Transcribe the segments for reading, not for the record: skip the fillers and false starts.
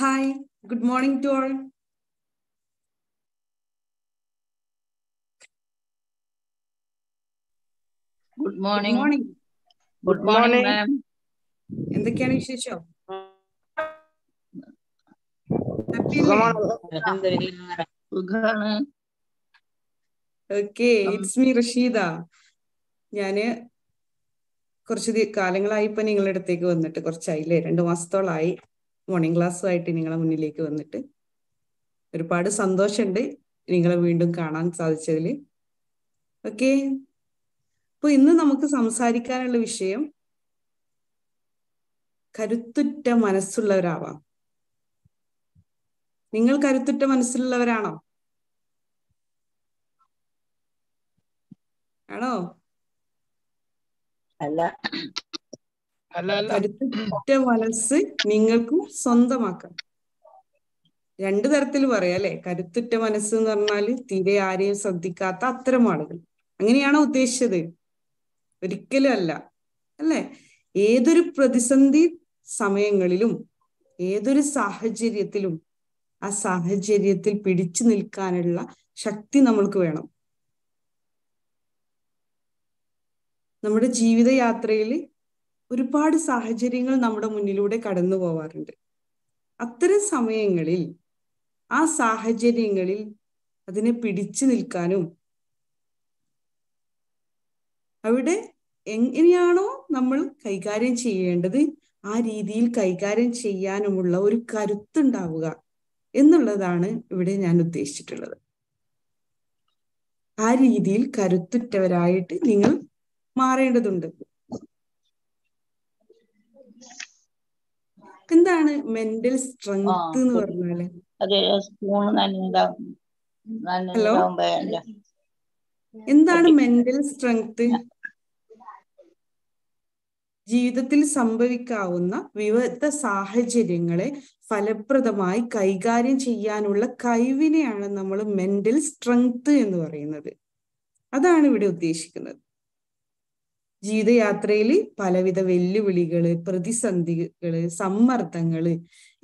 Hi, good morning to all. Good morning. Good morning. Good morning, ma'am. എന്തൊക്കെയാണ് വിശേഷം? Okay, it's me, Rashida. ഞാന് കുറച്ച് കാലങ്ങളായി ഇപ്പൊ നിങ്ങളുടെ അടുത്തേക്ക് വന്നിട്ട് കുറച്ചായില്ലേ, 2 മാസത്തോളായി മോർണിംഗ് ക്ലാസ്സുമായിട്ട് നിങ്ങളെ മുന്നിലേക്ക് വന്നിട്ട്. ഒരുപാട് സന്തോഷമുണ്ട് നിങ്ങളെ വീണ്ടും കാണാൻ സാധിച്ചതിൽ. ഓക്കെ, അപ്പൊ ഇന്ന് നമുക്ക് സംസാരിക്കാനുള്ള വിഷയം കരുത്തുറ്റ മനസ്സുള്ളവരാവാം. നിങ്ങൾ കരുത്തുറ്റ മനസ്സുള്ളവരാണോ? ആണോ? അല്ല, കരുത്തുറ്റ മനസ്സ് നിങ്ങൾക്കും സ്വന്തമാക്കാം. 2 തരത്തിൽ പറയാം അല്ലെ. കരുത്തുറ്റ മനസ്സ് എന്ന് പറഞ്ഞാല് തീരെ ആരെയും ശ്രദ്ധിക്കാത്ത അത്തരം ആളുകൾ, അങ്ങനെയാണോ ഉദ്ദേശിച്ചത്? ഒരിക്കലും അല്ല അല്ലെ. ഏതൊരു പ്രതിസന്ധി സമയങ്ങളിലും ഏതൊരു സാഹചര്യത്തിലും ആ സാഹചര്യത്തിൽ പിടിച്ചു നിൽക്കാനുള്ള ശക്തി നമ്മൾക്ക് വേണം. നമ്മുടെ ജീവിതയാത്രയിൽ ഒരുപാട് സാഹചര്യങ്ങൾ നമ്മുടെ മുന്നിലൂടെ കടന്നു പോവാറുണ്ട്. അത്തരം സമയങ്ങളിൽ ആ സാഹചര്യങ്ങളിൽ അതിനെ പിടിച്ചു നിൽക്കാനും അവിടെ എങ്ങനെയാണോ നമ്മൾ കൈകാര്യം ചെയ്യേണ്ടത് ആ രീതിയിൽ കൈകാര്യം ചെയ്യാനുമുള്ള ഒരു കരുത്തുണ്ടാവുക എന്നുള്ളതാണ് ഇവിടെ ഞാൻ ഉദ്ദേശിച്ചിട്ടുള്ളത്. ആ രീതിയിൽ കരുത്തുറ്റവരായിട്ട് നിങ്ങൾ മാറേണ്ടതുണ്ട്. എന്താണ് മെന്റൽ സ്ട്രെങ്ത് എന്ന് പറഞ്ഞാല്? ഹലോ, എന്താണ് മെന്റൽ സ്ട്രെങ്ത്? ജീവിതത്തിൽ സംഭവിക്കാവുന്ന വിവിധ സാഹചര്യങ്ങളെ ഫലപ്രദമായി കൈകാര്യം ചെയ്യാനുള്ള കഴിവിനെയാണ് നമ്മൾ മെന്റൽ സ്ട്രെങ്ത് എന്ന് പറയുന്നത്. അതാണ് ഇവിടെ ഉദ്ദേശിക്കുന്നത്. ജീവിതയാത്രയിൽ പലവിധ വെല്ലുവിളികള്, പ്രതിസന്ധികള്, സമ്മർദ്ദങ്ങള്,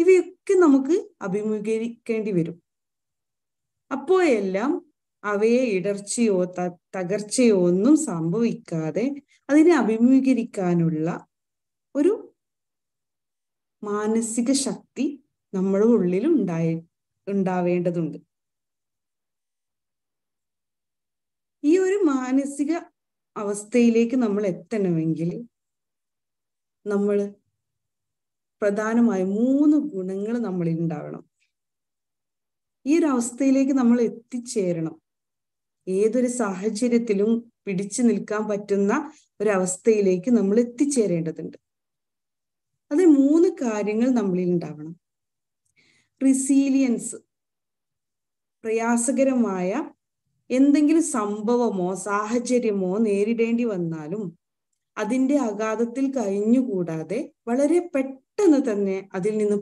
ഇവയൊക്കെ നമുക്ക് അഭിമുഖീകരിക്കേണ്ടി വരും. അപ്പോഴെല്ലാം അവയെ ഇടർച്ചയോ തകർച്ചയോ ഒന്നും സംഭവിക്കാതെ അതിനെ അഭിമുഖീകരിക്കാനുള്ള ഒരു മാനസിക ശക്തി നമ്മുടെ ഉള്ളിൽ ഉണ്ടാവേണ്ടതുണ്ട്. ഈ ഒരു മാനസിക അവസ്ഥയിലേക്ക് നമ്മൾ എത്തണമെങ്കിൽ നമ്മൾ പ്രധാനമായും 3 ഗുണങ്ങൾ നമ്മളിൽ ഉണ്ടാവണം. ഈ ഒരു അവസ്ഥയിലേക്ക് നമ്മൾ എത്തിച്ചേരണം. ഏതൊരു സാഹചര്യത്തിലും പിടിച്ചു നിൽക്കാൻ പറ്റുന്ന ഒരവസ്ഥയിലേക്ക് നമ്മൾ എത്തിച്ചേരേണ്ടതുണ്ട്. അത് 3 കാര്യങ്ങൾ നമ്മളിൽ ഉണ്ടാവണം. റെസീലിയൻസ്, പ്രയാസകരമായ എന്തെങ്കിലും സംഭവമോ സാഹചര്യമോ നേരിടേണ്ടി വന്നാലും അതിൻ്റെ ആഘാതത്തിൽ കഴിഞ്ഞുകൂടാതെ വളരെ പെട്ടെന്ന് തന്നെ അതിൽ നിന്ന്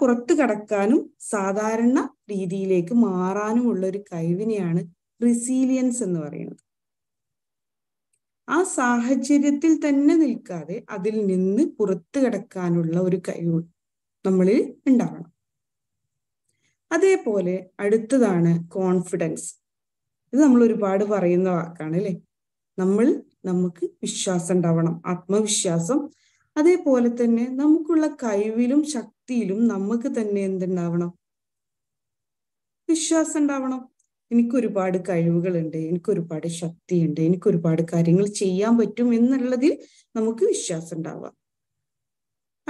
പുറത്തു കടക്കാനും സാധാരണ രീതിയിലേക്ക് മാറാനുമുള്ള ഒരു കഴിവിനെയാണ് റെസീലിയൻസ് എന്ന് പറയുന്നത്. ആ സാഹചര്യത്തിൽ തന്നെ നിൽക്കാതെ അതിൽ നിന്ന് പുറത്തു കടക്കാനുള്ള ഒരു കഴിവ് നമ്മളിൽ ഉണ്ടാവണം. അതേപോലെ അടുത്തതാണ് കോൺഫിഡൻസ്. ഇത് നമ്മൾ ഒരുപാട് പറയുന്ന വാക്കാണ് അല്ലെ. നമുക്ക് വിശ്വാസം ഉണ്ടാവണം, ആത്മവിശ്വാസം. അതേപോലെ തന്നെ നമുക്കുള്ള കഴിവിലും ശക്തിയിലും നമുക്ക് തന്നെ എന്തുണ്ടാവണം? വിശ്വാസം ഉണ്ടാവണം. എനിക്കൊരുപാട് കഴിവുകളുണ്ട്, എനിക്കൊരുപാട് ശക്തിയുണ്ട്, എനിക്കൊരുപാട് കാര്യങ്ങൾ ചെയ്യാൻ പറ്റും എന്നുള്ളതിൽ നമുക്ക് വിശ്വാസം ഉണ്ടാവുക.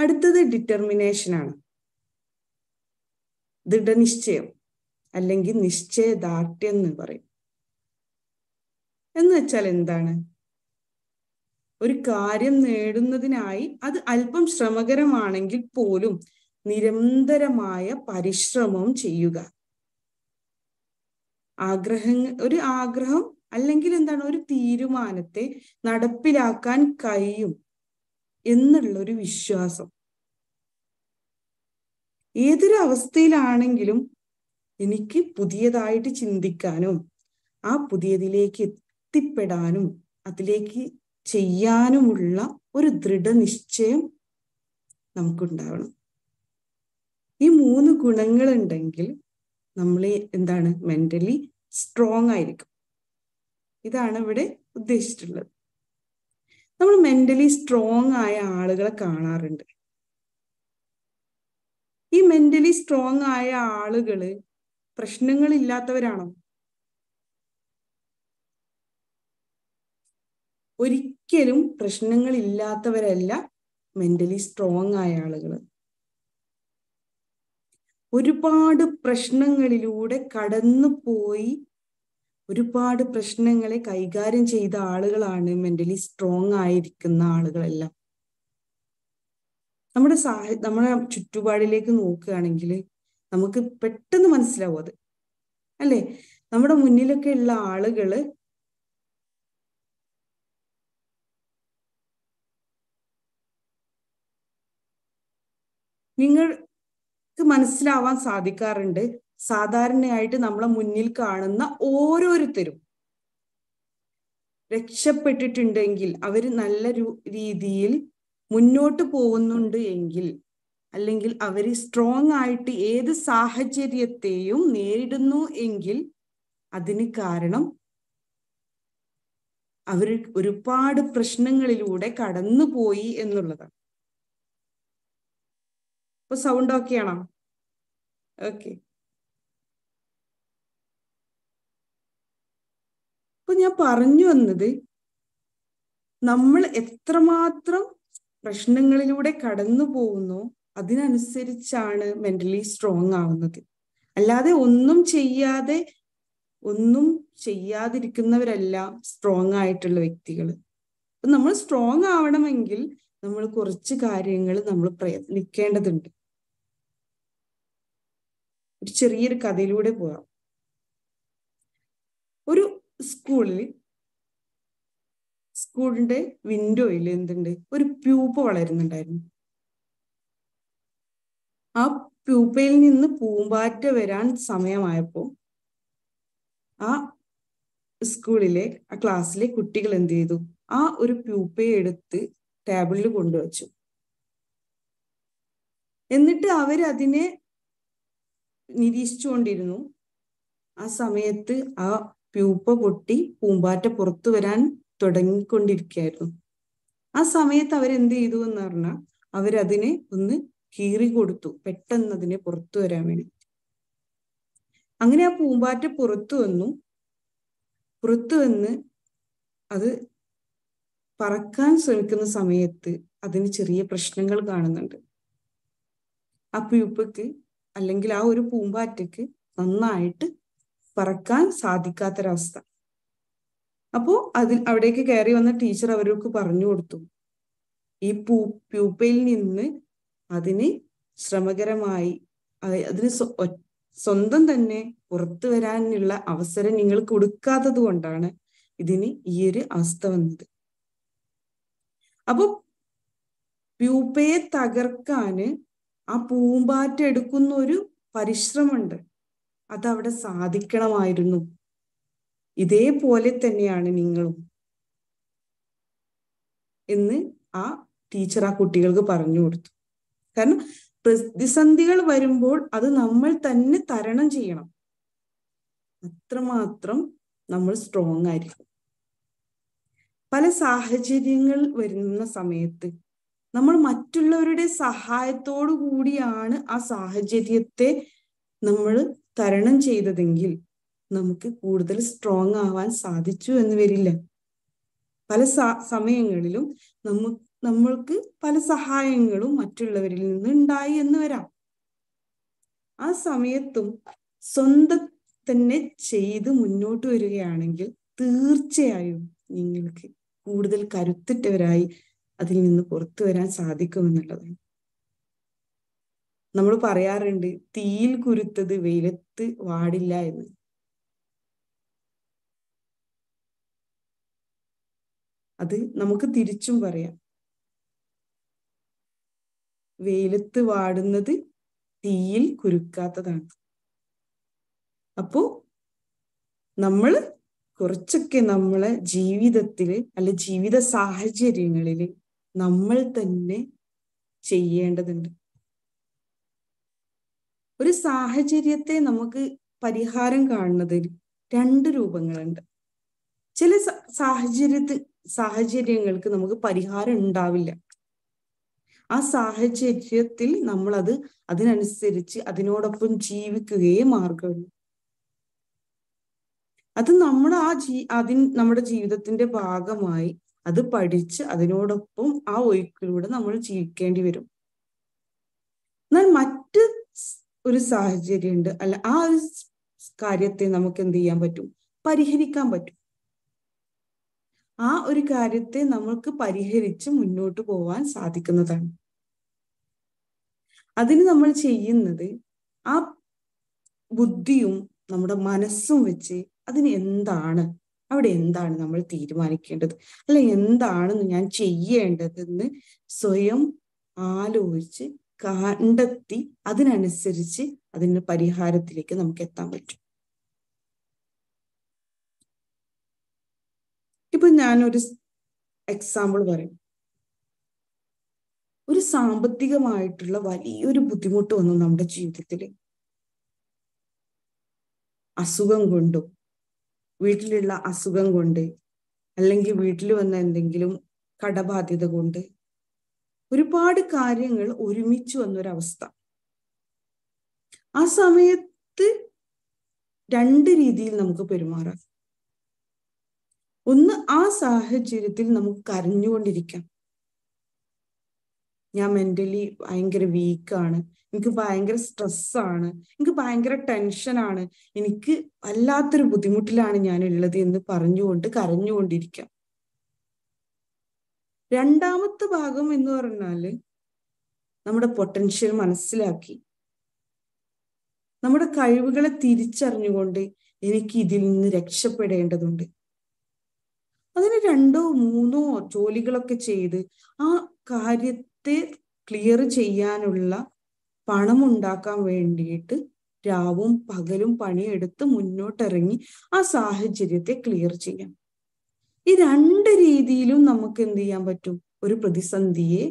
അടുത്തത് ഡിറ്റർമിനേഷനാണ്. ദൃഢനിശ്ചയം അല്ലെങ്കിൽ നിശ്ചയദാർഢ്യം എന്ന് പറയും. എന്ന് വെച്ചാൽ എന്താണ്? ഒരു കാര്യം നേടുന്നതിനായി അത് അല്പം ശ്രമകരമാണെങ്കിൽ പോലും നിരന്തരമായ പരിശ്രമം ചെയ്യുക. ഒരു ആഗ്രഹം അല്ലെങ്കിൽ എന്താണ്, ഒരു തീരുമാനത്തെ നടപ്പിലാക്കാൻ കഴിയും എന്നുള്ളൊരു വിശ്വാസം. ഏതൊരു അവസ്ഥയിലാണെങ്കിലും എനിക്ക് പുതിയതായിട്ട് ചിന്തിക്കാനും ആ പുതിയതിലേക്ക് എത്തിപ്പെടാനും അതിലേക്ക് ചെയ്യാനുമുള്ള ഒരു ദൃഢനിശ്ചയം നമുക്കുണ്ടാവണം. ഈ മൂന്ന് ഗുണങ്ങളുണ്ടെങ്കിൽ നമ്മൾ എന്താണ് മെന്റലി സ്ട്രോങ് ആയിരിക്കും. ഇതാണ് ഇവിടെ ഉദ്ദേശിച്ചിട്ടുള്ളത്. നമ്മൾ മെന്റലി സ്ട്രോങ് ആയ ആളുകളെ കാണാറുണ്ട്. ഈ മെന്റലി സ്ട്രോങ് ആയ ആളുകള് പ്രശ്നങ്ങളില്ലാത്തവരാണോ? ഒരിക്കലും പ്രശ്നങ്ങളില്ലാത്തവരല്ല മെന്റലി സ്ട്രോങ് ആയ ആളുകൾ. ഒരുപാട് പ്രശ്നങ്ങളിലൂടെ കടന്നു പോയി ഒരുപാട് പ്രശ്നങ്ങളെ കൈകാര്യം ചെയ്ത ആളുകളാണ് മെന്റലി സ്ട്രോങ് ആയിരിക്കുന്ന ആളുകളെല്ലാം. നമ്മുടെ ചുറ്റുപാടിലേക്ക് നോക്കുകയാണെങ്കിൽ നമുക്ക് പെട്ടെന്ന് മനസ്സിലാവും അത്, അല്ലെ? നമ്മുടെ മുന്നിലൊക്കെ ഉള്ള ആളുകള് നിങ്ങൾക്ക് മനസ്സിലാവാൻ സാധിക്കാറുണ്ട്. സാധാരണയായിട്ട് നമ്മളെ മുന്നിൽ കാണുന്ന ഓരോരുത്തരും രക്ഷപ്പെട്ടിട്ടുണ്ടെങ്കിൽ, അവര് നല്ല രീതിയിൽ മുന്നോട്ട് പോകുന്നുണ്ട് എങ്കിൽ, അല്ലെങ്കിൽ അവര് സ്ട്രോങ് ആയിട്ട് ഏത് സാഹചര്യത്തെയും നേരിടുന്നു എങ്കിൽ, അതിന് കാരണം അവർ ഒരുപാട് പ്രശ്നങ്ങളിലൂടെ കടന്നുപോയി എന്നുള്ളതാണ്. ഇപ്പൊ സൗണ്ട് ഓക്കെയാണോ? ഓക്കെ. ഇപ്പൊ ഞാൻ പറഞ്ഞു വന്നത്, നമ്മൾ എത്രമാത്രം പ്രശ്നങ്ങളിലൂടെ കടന്നു പോകുന്നു അതിനനുസരിച്ചാണ് മെന്റലി സ്ട്രോങ് ആവുന്നത്. അല്ലാതെ ഒന്നും ചെയ്യാതിരിക്കുന്നവരല്ല സ്ട്രോങ് ആയിട്ടുള്ള വ്യക്തികൾ. അപ്പൊ നമ്മൾ സ്ട്രോങ് ആവണമെങ്കിൽ നമ്മൾ കുറച്ച് കാര്യങ്ങൾ നമ്മൾ പ്രയത്നിക്കേണ്ടതുണ്ട്. ഒരു ചെറിയൊരു കഥയിലൂടെ പോകാം. ഒരു സ്കൂളിന്റെ വിൻഡോയിൽ എന്തുണ്ട്, ഒരു പ്യൂപ്പ വളരുന്നുണ്ടായിരുന്നു. ആ പ്യൂപ്പയിൽ നിന്ന് പൂമ്പാറ്റ വരാൻ സമയമായപ്പോ ആ സ്കൂളിലെ ആ ക്ലാസ്സിലെ കുട്ടികൾ എന്ത് ചെയ്തു, ആ ഒരു പ്യൂപ്പയെ എടുത്ത് ടേബിളിൽ കൊണ്ടുവച്ചു. എന്നിട്ട് അവരതിനെ നിരീക്ഷിച്ചുകൊണ്ടിരുന്നു. ആ സമയത്ത് ആ പ്യൂപ്പ പൊട്ടി പൂമ്പാറ്റ പുറത്തു വരാൻ തുടങ്ങിക്കൊണ്ടിരിക്കുകയായിരുന്നു. ആ സമയത്ത് അവരെന്ത് ചെയ്തു എന്ന് പറഞ്ഞാൽ അവരതിനെ ഒന്ന് കീറി കൊടുത്തു, പെട്ടെന്ന് അതിനെ പുറത്തു വരാൻ വേണ്ടി. അങ്ങനെ ആ പൂമ്പാറ്റ പുറത്തു വന്ന് അത് പറക്കാൻ ശ്രമിക്കുന്ന സമയത്ത് അതിന് ചെറിയ പ്രശ്നങ്ങൾ കാണുന്നുണ്ട്. ആ പ്യൂപ്പയ്ക്ക്, അല്ലെങ്കിൽ ആ ഒരു പൂമ്പാറ്റയ്ക്ക് നന്നായിട്ട് പറക്കാൻ സാധിക്കാത്തൊരവസ്ഥ. അപ്പോ അവിടേക്ക് കയറി വന്ന ടീച്ചർ അവർക്ക് പറഞ്ഞു കൊടുത്തു, ഈ പ്യൂപ്പയിൽ നിന്ന് അതിന് ശ്രമകരമായി അതിന് സ്വന്തം തന്നെ പുറത്തു വരാനുള്ള അവസരം നിങ്ങൾ കൊടുക്കാത്തത് കൊണ്ടാണ് ഇതിന് ഈയൊരു അവസ്ഥ വന്നത്. അപ്പൊ പ്യൂപ്പയെ തകർക്കാന് ആ പൂമ്പാറ്റ എടുക്കുന്ന ഒരു പരിശ്രമമുണ്ട്, അതവിടെ സാധിക്കണമായിരുന്നു. ഇതേപോലെ തന്നെയാണ് നിങ്ങളും എന്ന് ആ ടീച്ചർ ആ കുട്ടികൾക്ക് പറഞ്ഞു കൊടുത്തു. കാരണം പ്രതിസന്ധികൾ വരുമ്പോൾ അത് നമ്മൾ തന്നെ തരണം ചെയ്യണം. അത്രമാത്രം നമ്മൾ സ്ട്രോങ് ആയിരിക്കും. പല സാഹചര്യങ്ങൾ വരുന്ന സമയത്ത് നമ്മൾ മറ്റുള്ളവരുടെ സഹായത്തോടു കൂടിയാണ് ആ സാഹചര്യത്തെ നമ്മൾ തരണം ചെയ്തതെങ്കിൽ നമുക്ക് കൂടുതൽ സ്ട്രോങ് ആവാൻ സാധിച്ചു എന്ന് വരില്ല. പല സമയങ്ങളിലും നമ്മൾക്ക് പല സഹായങ്ങളും മറ്റുള്ളവരിൽ നിന്ന് ഉണ്ടായി എന്ന് വരാം. ആ സമയത്തും സ്വന്തം തന്നെ ചെയ്ത് മുന്നോട്ട് വരികയാണെങ്കിൽ തീർച്ചയായും നിങ്ങൾക്ക് കൂടുതൽ കരുത്തിട്ടവരായി അതിൽ നിന്ന് പുറത്തു വരാൻ സാധിക്കുമെന്നുള്ളതാണ്. നമ്മൾ പറയാറുണ്ട് തീയിൽ കുരുത്തത് വെയിലത്ത് വാടില്ല എന്ന്. അത് നമുക്ക് തിരിച്ചും പറയാം, വെയിലത്ത് വാടുന്നത് തീയിൽ കുരുക്കാത്തതാണ്. അപ്പോ നമ്മൾ കുറച്ചൊക്കെ നമ്മളെ ജീവിതത്തില്, അല്ലെ ജീവിത സാഹചര്യങ്ങളില് നമ്മൾ തന്നെ ചെയ്യേണ്ടതുണ്ട്. ഒരു സാഹചര്യത്തെ നമുക്ക് പരിഹാരം കാണുന്നതിൽ രണ്ട് രൂപങ്ങളുണ്ട്. ചില സാഹചര്യങ്ങൾക്ക് നമുക്ക് പരിഹാരം ഉണ്ടാവില്ല. ആ സാഹചര്യത്തിൽ നമ്മൾ അതിനനുസരിച്ച് അതിനോടൊപ്പം ജീവിക്കുകയേ മാർഗമുള്ളൂ. അത് നമ്മുടെ നമ്മുടെ ജീവിതത്തിന്റെ ഭാഗമായി അത് പഠിച്ച് അതിനോടൊപ്പം ആ ഒഴുക്കിലൂടെ നമ്മൾ ജീവിക്കേണ്ടി വരും. എന്നാൽ മറ്റ് ഒരു സാഹചര്യം ഉണ്ട്, അല്ല ആ ഒരു കാര്യത്തെ നമുക്ക് എന്ത് ചെയ്യാൻ പറ്റും? പരിഹരിക്കാൻ പറ്റും. ആ ഒരു കാര്യത്തെ നമ്മൾക്ക് പരിഹരിച്ച് മുന്നോട്ട് പോവാൻ സാധിക്കുന്നതാണ്. അതിന് നമ്മൾ ചെയ്യുന്നത് ആ ബുദ്ധിയും നമ്മുടെ മനസ്സും വെച്ച് അതിന് എന്താണ്, അവിടെ എന്താണ് നമ്മൾ തീരുമാനിക്കേണ്ടത്, അല്ലെ എന്താണെന്ന് ഞാൻ ചെയ്യേണ്ടതെന്ന് സ്വയം ആലോചിച്ച് കണ്ടെത്തി അതിനനുസരിച്ച് അതിൻ്റെ പരിഹാരത്തിലേക്ക് നമുക്ക് എത്താൻ പറ്റും. ഇപ്പൊ ഞാനൊരു എക്സാമ്പിൾ പറയും. ഒരു സാമ്പത്തികമായിട്ടുള്ള വലിയൊരു ബുദ്ധിമുട്ട് വന്നു നമ്മുടെ ജീവിതത്തില്. അസുഖം കൊണ്ടും വീട്ടിലുള്ള അസുഖം കൊണ്ട്, അല്ലെങ്കിൽ വീട്ടിൽ വന്ന എന്തെങ്കിലും കടബാധ്യത കൊണ്ട് ഒരുപാട് കാര്യങ്ങൾ ഒരുമിച്ച് വന്നൊരവസ്ഥ. ആ സമയത്ത് രണ്ട് രീതിയിൽ നമുക്ക് പെരുമാറാം. ഒന്ന്, ആ സാഹചര്യത്തിൽ നമുക്ക് കരഞ്ഞുകൊണ്ടിരിക്കാം. ഞാൻ മെന്റലി ഭയങ്കര വീക്കാണ്, എനിക്ക് ഭയങ്കര സ്ട്രെസ്സാണ്, എനിക്ക് ഭയങ്കര ടെൻഷനാണ്, എനിക്ക് വല്ലാത്തൊരു ബുദ്ധിമുട്ടിലാണ് ഞാൻ ഉള്ളത് എന്ന് പറഞ്ഞുകൊണ്ട് കരഞ്ഞുകൊണ്ടിരിക്കാം. രണ്ടാമത്തെ ഭാഗം എന്ന് പറഞ്ഞാല് നമ്മുടെ പൊട്ടൻഷ്യൽ മനസ്സിലാക്കി നമ്മുടെ കഴിവുകളെ തിരിച്ചറിഞ്ഞുകൊണ്ട് എനിക്ക് ഇതിൽ നിന്ന് രക്ഷപ്പെടേണ്ടതുണ്ട്. അതിന് രണ്ടോ മൂന്നോ ജോലികളൊക്കെ ചെയ്ത് ആ കാര്യത്തെ ക്ലിയർ ചെയ്യാനുള്ള പണമുണ്ടാക്കാൻ വേണ്ടിയിട്ട് രാവും പകലും പണിയെടുത്ത് മുന്നോട്ടിറങ്ങി ആ സാഹചര്യത്തെ ക്ലിയർ ചെയ്യാം. ഈ രണ്ട് രീതിയിലും നമുക്ക് എന്ത് ചെയ്യാൻ പറ്റും? ഒരു പ്രതിസന്ധിയെ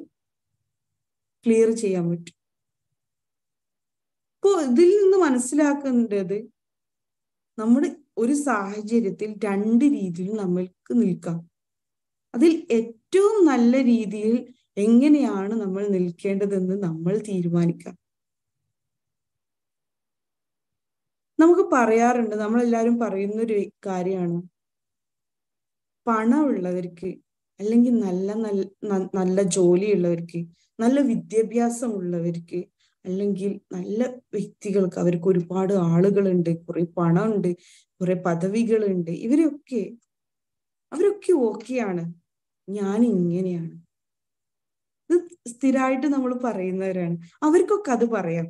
ക്ലിയർ ചെയ്യാൻ പറ്റും. ഇപ്പോ ഇതിൽ നിന്ന് മനസ്സിലാക്കേണ്ടത് നമ്മുടെ ഒരു സാഹചര്യത്തിൽ രണ്ട് രീതിയിൽ നമ്മൾക്ക് നിൽക്കാം. അതിൽ ഏറ്റവും നല്ല രീതിയിൽ എങ്ങനെയാണ് നമ്മൾ നിൽക്കേണ്ടതെന്ന് നമ്മൾ തീരുമാനിക്കാം. നമുക്ക് പറയാറുണ്ട്, നമ്മളെല്ലാവരും പറയുന്നൊരു കാര്യമാണ്, പണമുള്ളവർക്ക് അല്ലെങ്കിൽ നല്ല ജോലിയുള്ളവർക്ക്, നല്ല വിദ്യാഭ്യാസം ഉള്ളവർക്ക്, അല്ലെങ്കിൽ നല്ല വ്യക്തികൾക്ക്, അവർക്ക് ഒരുപാട് ആളുകളുണ്ട്, കുറെ പണമുണ്ട്, കുറെ പദവികളുണ്ട്, അവരൊക്കെ ഓക്കെയാണ്, ഞാൻ ഇങ്ങനെയാണ്. ഇത് സ്ഥിരമായിട്ട് നമ്മൾ പറയുന്നവരാണ്. അവർക്കൊക്കെ അത് പറയാം.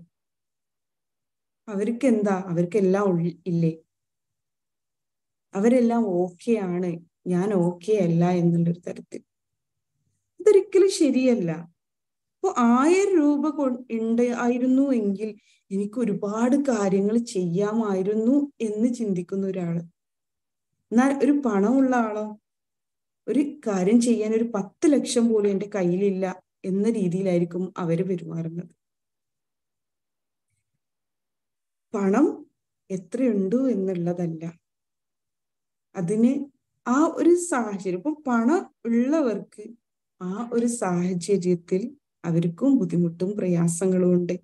അവർക്കെല്ലാം ഇല്ലേ, അവരെല്ലാം ഓക്കെയാണ്, ഞാൻ ഓക്കെ അല്ല എന്നുള്ളൊരു തരത്തിൽ. ഇതൊരിക്കലും ശരിയല്ല. അപ്പൊ 1000 രൂപ ഉണ്ടായിരുന്നു എങ്കിൽ എനിക്ക് ഒരുപാട് കാര്യങ്ങൾ ചെയ്യാമായിരുന്നു എന്ന് ചിന്തിക്കുന്ന ഒരാള്. എന്നാൽ ഒരു പണമുള്ള ആളോ, ഒരു കാര്യം ചെയ്യാൻ ഒരു 10 ലക്ഷം പോലും എൻ്റെ കയ്യിലില്ല എന്ന രീതിയിലായിരിക്കും അവര് പെരുമാറുന്നത്. പണം എത്രയുണ്ടോ എന്നുള്ളതല്ല, അതിന് ആ ഒരു സാഹചര്യം. ഇപ്പം പണം ഉള്ളവർക്ക് ആ ഒരു സാഹചര്യത്തിൽ അവർക്കും ബുദ്ധിമുട്ടും പ്രയാസങ്ങളും ഉണ്ട്,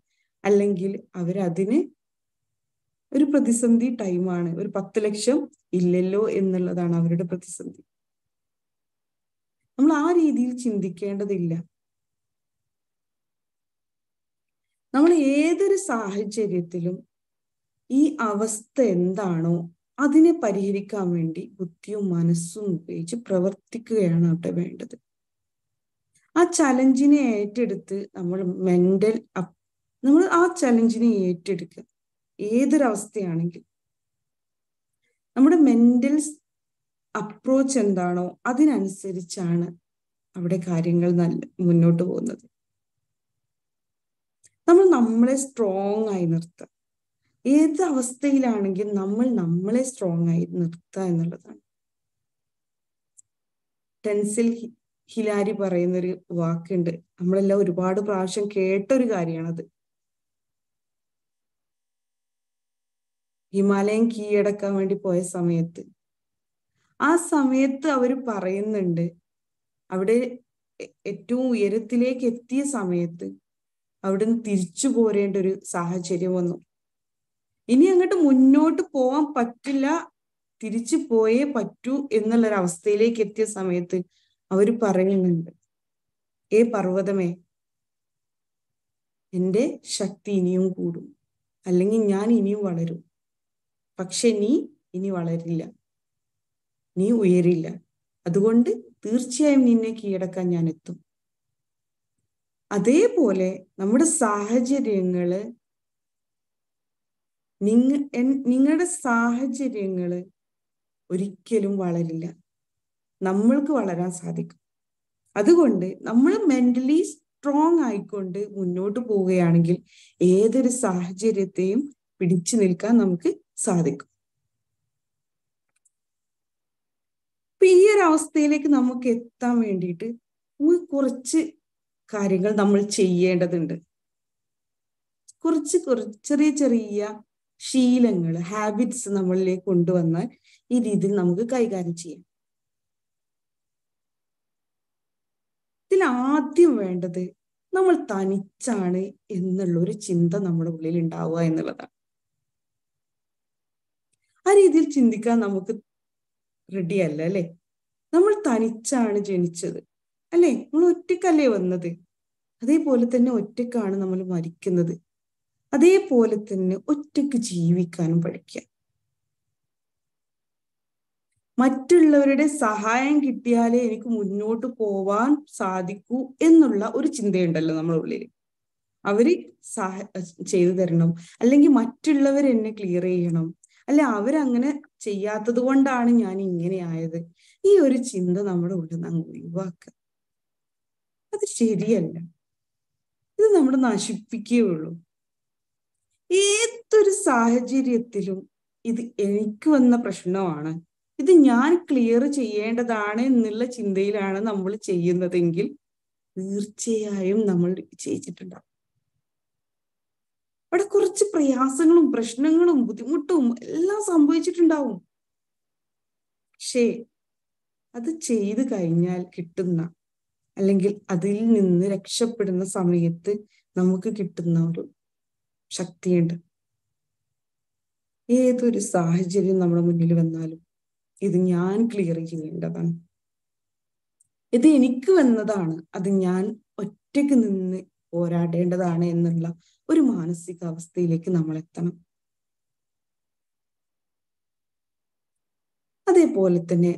അല്ലെങ്കിൽ അവരതിന് ഒരു പ്രതിസന്ധി ടൈമാണ്. ഒരു 10 ലക്ഷം ഇല്ലല്ലോ എന്നുള്ളതാണ് അവരുടെ പ്രതിസന്ധി. നമ്മൾ ആ രീതിയിൽ ചിന്തിക്കേണ്ടതില്ല. നമ്മൾ ഏതൊരു സാഹചര്യത്തിലും ഈ അവസ്ഥ എന്താണോ അതിനെ പരിഹരിക്കാൻ വേണ്ടി ബുദ്ധിയും മനസ്സും ഉപയോഗിച്ച് പ്രവർത്തിക്കുകയാണ് അവിടെ വേണ്ടത്. ആ ചലഞ്ചിനെ ഏറ്റെടുത്ത് നമ്മൾ ആ ചലഞ്ചിനെ ഏറ്റെടുക്കുക. ഏതൊരവസ്ഥയാണെങ്കിൽ നമ്മുടെ മെന്റൽ അപ്രോച്ച് എന്താണോ അതിനനുസരിച്ചാണ് അവിടെ കാര്യങ്ങൾ മുന്നോട്ട് പോകുന്നത്. നമ്മളെ സ്ട്രോങ് ആയി നിർത്തുക. ഏത് അവസ്ഥയിലാണെങ്കിൽ നമ്മളെ സ്ട്രോങ് ആയി നിർത്തുക എന്നുള്ളതാണ്. ടെൻസിൽ ഹിലാരി പറയുന്നൊരു വാക്കുണ്ട്, നമ്മളെല്ലാം ഒരുപാട് പ്രാവശ്യം കേട്ടൊരു കാര്യമാണത്. ഹിമാലയം കീഴടക്കാൻ വേണ്ടി പോയ സമയത്ത്, ആ സമയത്ത് അവര് പറയുന്നുണ്ട്, അവിടെ ഏറ്റവും ഉയരത്തിലേക്ക് എത്തിയ സമയത്ത് അവിടുന്ന് തിരിച്ചു പോരേണ്ട ഒരു സാഹചര്യം വന്നു. ഇനി അങ്ങോട്ട് മുന്നോട്ട് പോവാൻ പറ്റില്ല, തിരിച്ചു പോയേ പറ്റൂ എന്നുള്ളൊരവസ്ഥയിലേക്ക് എത്തിയ സമയത്ത് അവർ പറയുന്നുണ്ട്, ഏ പർവ്വതമേ, എൻ്റെ ശക്തി ഇനിയും കൂടും, അല്ലെങ്കിൽ ഞാൻ ഇനിയും വളരും, പക്ഷെ നീ ഇനി വളരില്ല, നീ ഉയരില്ല, അതുകൊണ്ട് തീർച്ചയായും നിന്നെ കീഴടക്കാൻ ഞാൻ എത്തും. അതേപോലെ നമ്മുടെ സാഹചര്യങ്ങള്, നിങ്ങളുടെ സാഹചര്യങ്ങള് ഒരിക്കലും വളരില്ല, നമ്മൾക്ക് വളരാൻ സാധിക്കും. അതുകൊണ്ട് നമ്മൾ മെന്റലി സ്ട്രോങ് ആയിക്കൊണ്ട് മുന്നോട്ട് പോവുകയാണെങ്കിൽ ഏതൊരു സാഹചര്യത്തെയും പിടിച്ചു നിൽക്കാൻ നമുക്ക് സാധിക്കും. ഇപ്പൊ ഈ ഒരു അവസ്ഥയിലേക്ക് നമുക്ക് എത്താൻ വേണ്ടിയിട്ട് കുറച്ച് കാര്യങ്ങൾ നമ്മൾ ചെയ്യേണ്ടതുണ്ട്. കുറച്ച് ചെറിയ ചെറിയ ശീലങ്ങൾ, ഹാബിറ്റ്സ് നമ്മളിലേക്ക് കൊണ്ടുവന്നാൽ ഈ രീതിയിൽ നമുക്ക് കൈകാര്യം ചെയ്യാം. ഇതിൽ ആദ്യം വേണ്ടത് നമ്മൾ തനിച്ചാണ് എന്നുള്ളൊരു ചിന്ത നമ്മുടെ ഉള്ളിൽ ഉണ്ടാവുക എന്നുള്ളതാണ്. ആ രീതിയിൽ ചിന്തിക്കാൻ നമുക്ക് റെഡിയല്ല, അല്ലെ? നമ്മൾ തനിച്ചാണ് ജനിച്ചത്, അല്ലെ? നമ്മൾ ഒറ്റക്കല്ലേ വന്നത്, അതേപോലെ തന്നെ ഒറ്റക്കാണ് നമ്മൾ മരിക്കുന്നത്, അതേപോലെ തന്നെ ഒറ്റക്ക് ജീവിക്കാനും പഠിക്കുക. മറ്റുള്ളവരുടെ സഹായം കിട്ടിയാലേ എനിക്ക് മുന്നോട്ട് പോവാൻ സാധിക്കൂ എന്നുള്ള ഒരു ചിന്തയുണ്ടല്ലോ നമ്മുടെ ഉള്ളിൽ. അവര് ചെയ്തു തരണം, അല്ലെങ്കിൽ മറ്റുള്ളവർ എന്നെ ക്ലിയർ ചെയ്യണം, അല്ലെ അവരങ്ങനെ ചെയ്യാത്തത് കൊണ്ടാണ് ഞാൻ ഇങ്ങനെ ആയത്. ഈ ഒരു ചിന്ത നമ്മുടെ ഉള്ളിൽ നിന്ന് ഒഴിവാക്കുക. അത് ശരിയല്ല, ഇത് നമ്മൾ നശിപ്പിക്കുകയുള്ളൂ. ഏതൊരു സാഹചര്യത്തിലും ഇത് എനിക്ക് വന്ന പ്രശ്നമാണ്, ഇത് ഞാൻ ക്ലിയർ ചെയ്യേണ്ടതാണ് എന്നുള്ള ചിന്തയിലാണ് നമ്മൾ ചെയ്യുന്നതെങ്കിൽ തീർച്ചയായും നമ്മൾ വിജയിച്ചിട്ടുണ്ടാവും. അവിടെ കുറച്ച് പ്രയാസങ്ങളും പ്രശ്നങ്ങളും ബുദ്ധിമുട്ടും എല്ലാം സംഭവിച്ചിട്ടുണ്ടാവും. പക്ഷേ അത് ചെയ്തു കഴിഞ്ഞാൽ കിട്ടുന്ന, അല്ലെങ്കിൽ അതിൽ നിന്ന് രക്ഷപ്പെടുന്ന സമയത്ത് നമുക്ക് കിട്ടുന്ന ഒരു ശക്തിയുണ്ട്. ഏതൊരു സാഹചര്യം നമ്മുടെ മുന്നിൽ വന്നാലും ഇത് ഞാൻ ക്ലിയർ ചെയ്യേണ്ടതാണ്, ഇത് എനിക്ക് വന്നതാണ്, അത് ഞാൻ ഒറ്റയ്ക്ക് നിന്ന് പോരാടേണ്ടതാണ് എന്നുള്ള ഒരു മാനസികാവസ്ഥയിലേക്ക് നമ്മൾ എത്തണം. അതേപോലെ തന്നെ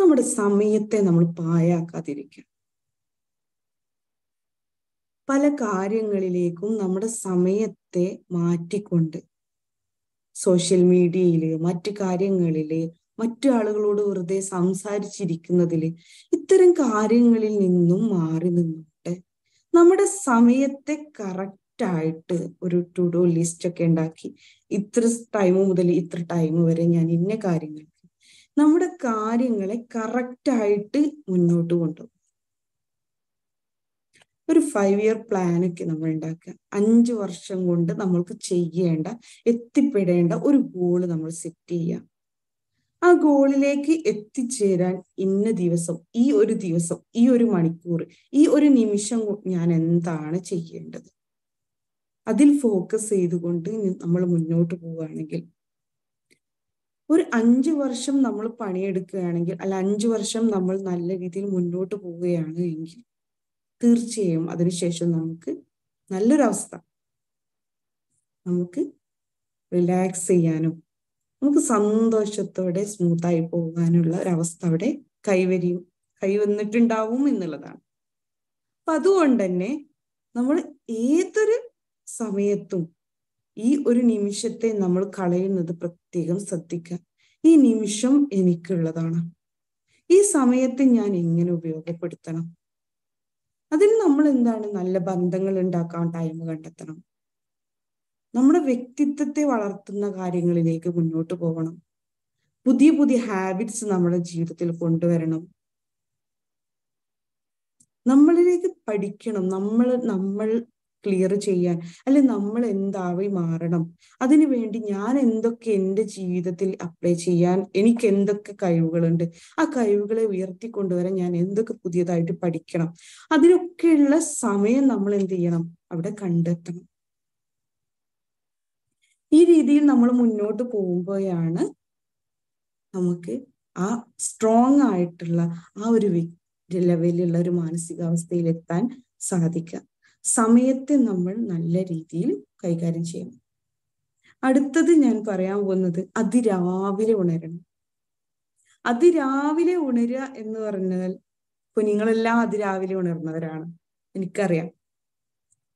നമ്മുടെ സമയത്തെ നമ്മൾ പാഴാക്കാതിരിക്കണം. പല കാര്യങ്ങളിലേക്കും നമ്മുടെ സമയത്തെ മാറ്റിക്കൊണ്ട് സോഷ്യൽ മീഡിയയില്, മറ്റു കാര്യങ്ങളില്, മറ്റു ആളുകളോട് വെറുതെ സംസാരിച്ചിരിക്കുന്നതില്, ഇത്തരം കാര്യങ്ങളിൽ നിന്നും മാറി നിന്നിട്ട് നമ്മുടെ സമയത്തെ കറക്റ്റായിട്ട് ഒരു ടു ഡു ലിസ്റ്റ് ഒക്കെ ഉണ്ടാക്കി, ഇത്ര ടൈം മുതൽ ഇത്ര ടൈം വരെ ഞാൻ ഇന്ന കാര്യങ്ങൾ, നമ്മുടെ കാര്യങ്ങളെ കറക്റ്റായിട്ട് മുന്നോട്ട് കൊണ്ടുപോകും. ഒരു 5 year പ്ലാനൊക്കെ നമ്മൾ ഉണ്ടാക്കുക. 5 വർഷം കൊണ്ട് നമ്മൾക്ക് ചെയ്യേണ്ട, എത്തിപ്പെടേണ്ട ഒരു ഗോള് നമ്മൾ സെറ്റ് ചെയ്യുക. ആ ഗോളിലേക്ക് എത്തിച്ചേരാൻ ഇന്ന ദിവസം, ഈ ഒരു ദിവസം, ഈ ഒരു മണിക്കൂർ, ഈ ഒരു നിമിഷം ഞാൻ എന്താണ് ചെയ്യേണ്ടത്, അതിൽ ഫോക്കസ് ചെയ്തുകൊണ്ട് നമ്മൾ മുന്നോട്ട് പോവുകയാണെങ്കിൽ, ഒരു 5 വർഷം നമ്മൾ പണിയെടുക്കുകയാണെങ്കിൽ, അല്ല 5 വർഷം നമ്മൾ നല്ല രീതിയിൽ മുന്നോട്ട് പോവുകയാണ് എങ്കിൽ തീർച്ചയായും അതിനുശേഷം നമുക്ക് നല്ലൊരവസ്ഥ, നമുക്ക് റിലാക്സ് ചെയ്യാനും നമുക്ക് സന്തോഷത്തോടെ സ്മൂത്തായി പോകാനുള്ള ഒരവസ്ഥ അവിടെ കൈവന്നിട്ടുണ്ടാവും എന്നുള്ളതാണ്. അപ്പൊ അതുകൊണ്ട് തന്നെ നമ്മൾ ഏതൊരു സമയത്തും ഈ ഒരു നിമിഷത്തെ നമ്മൾ കളയുന്നത് പ്രത്യേകം ശ്രദ്ധിക്കുക. ഈ നിമിഷം എനിക്കുള്ളതാണ്, ഈ സമയത്ത് ഞാൻ എങ്ങനെ ഉപയോഗപ്പെടുത്തണം, അതിന് നമ്മൾ എന്താണ് നല്ല ബന്ധങ്ങൾ ഉണ്ടാക്കാൻ ടൈം കണ്ടെത്തണം, നമ്മുടെ വ്യക്തിത്വത്തെ വളർത്തുന്ന കാര്യങ്ങളിലേക്ക് മുന്നോട്ട് പോകണം, പുതിയ പുതിയ ഹാബിറ്റ്സ് നമ്മുടെ ജീവിതത്തിൽ കൊണ്ടുവരണം. നമ്മളിലേക്ക് പഠിക്കണം, നമ്മൾ ക്ലിയർ ചെയ്യാൻ, അല്ലെ നമ്മൾ എന്തായി മാറണം, അതിനുവേണ്ടി ഞാൻ എന്തൊക്കെ എൻ്റെ ജീവിതത്തിൽ അപ്ലൈ ചെയ്യാൻ, എനിക്ക് എന്തൊക്കെ കഴിവുകളുണ്ട്, ആ കഴിവുകളെ ഉയർത്തിക്കൊണ്ടുവരാൻ ഞാൻ എന്തൊക്കെ പുതിയതായിട്ട് പഠിക്കണം, അതിനൊക്കെയുള്ള സമയം നമ്മൾ എന്ത് ചെയ്യണം, അവിടെ കണ്ടെത്തണം. ഈ രീതിയിൽ നമ്മൾ മുന്നോട്ട് പോകുമ്പോഴാണ് നമുക്ക് ആ സ്ട്രോങ് ആയിട്ടുള്ള ആ ഒരു ലെവലിലുള്ള ഒരു മാനസികാവസ്ഥയിൽ എത്താൻ സാധിക്കുക. സമയത്തെ നമ്മൾ നല്ല രീതിയിൽ കൈകാര്യം ചെയ്യണം. അടുത്തത് ഞാൻ പറയാൻ പോകുന്നത് അതിരാവിലെ ഉണരണം. അതിരാവിലെ ഉണരുക എന്ന് പറഞ്ഞാൽ, ഇപ്പൊ നിങ്ങളെല്ലാം അതിരാവിലെ ഉണർന്നവരാണ് എനിക്കറിയാം.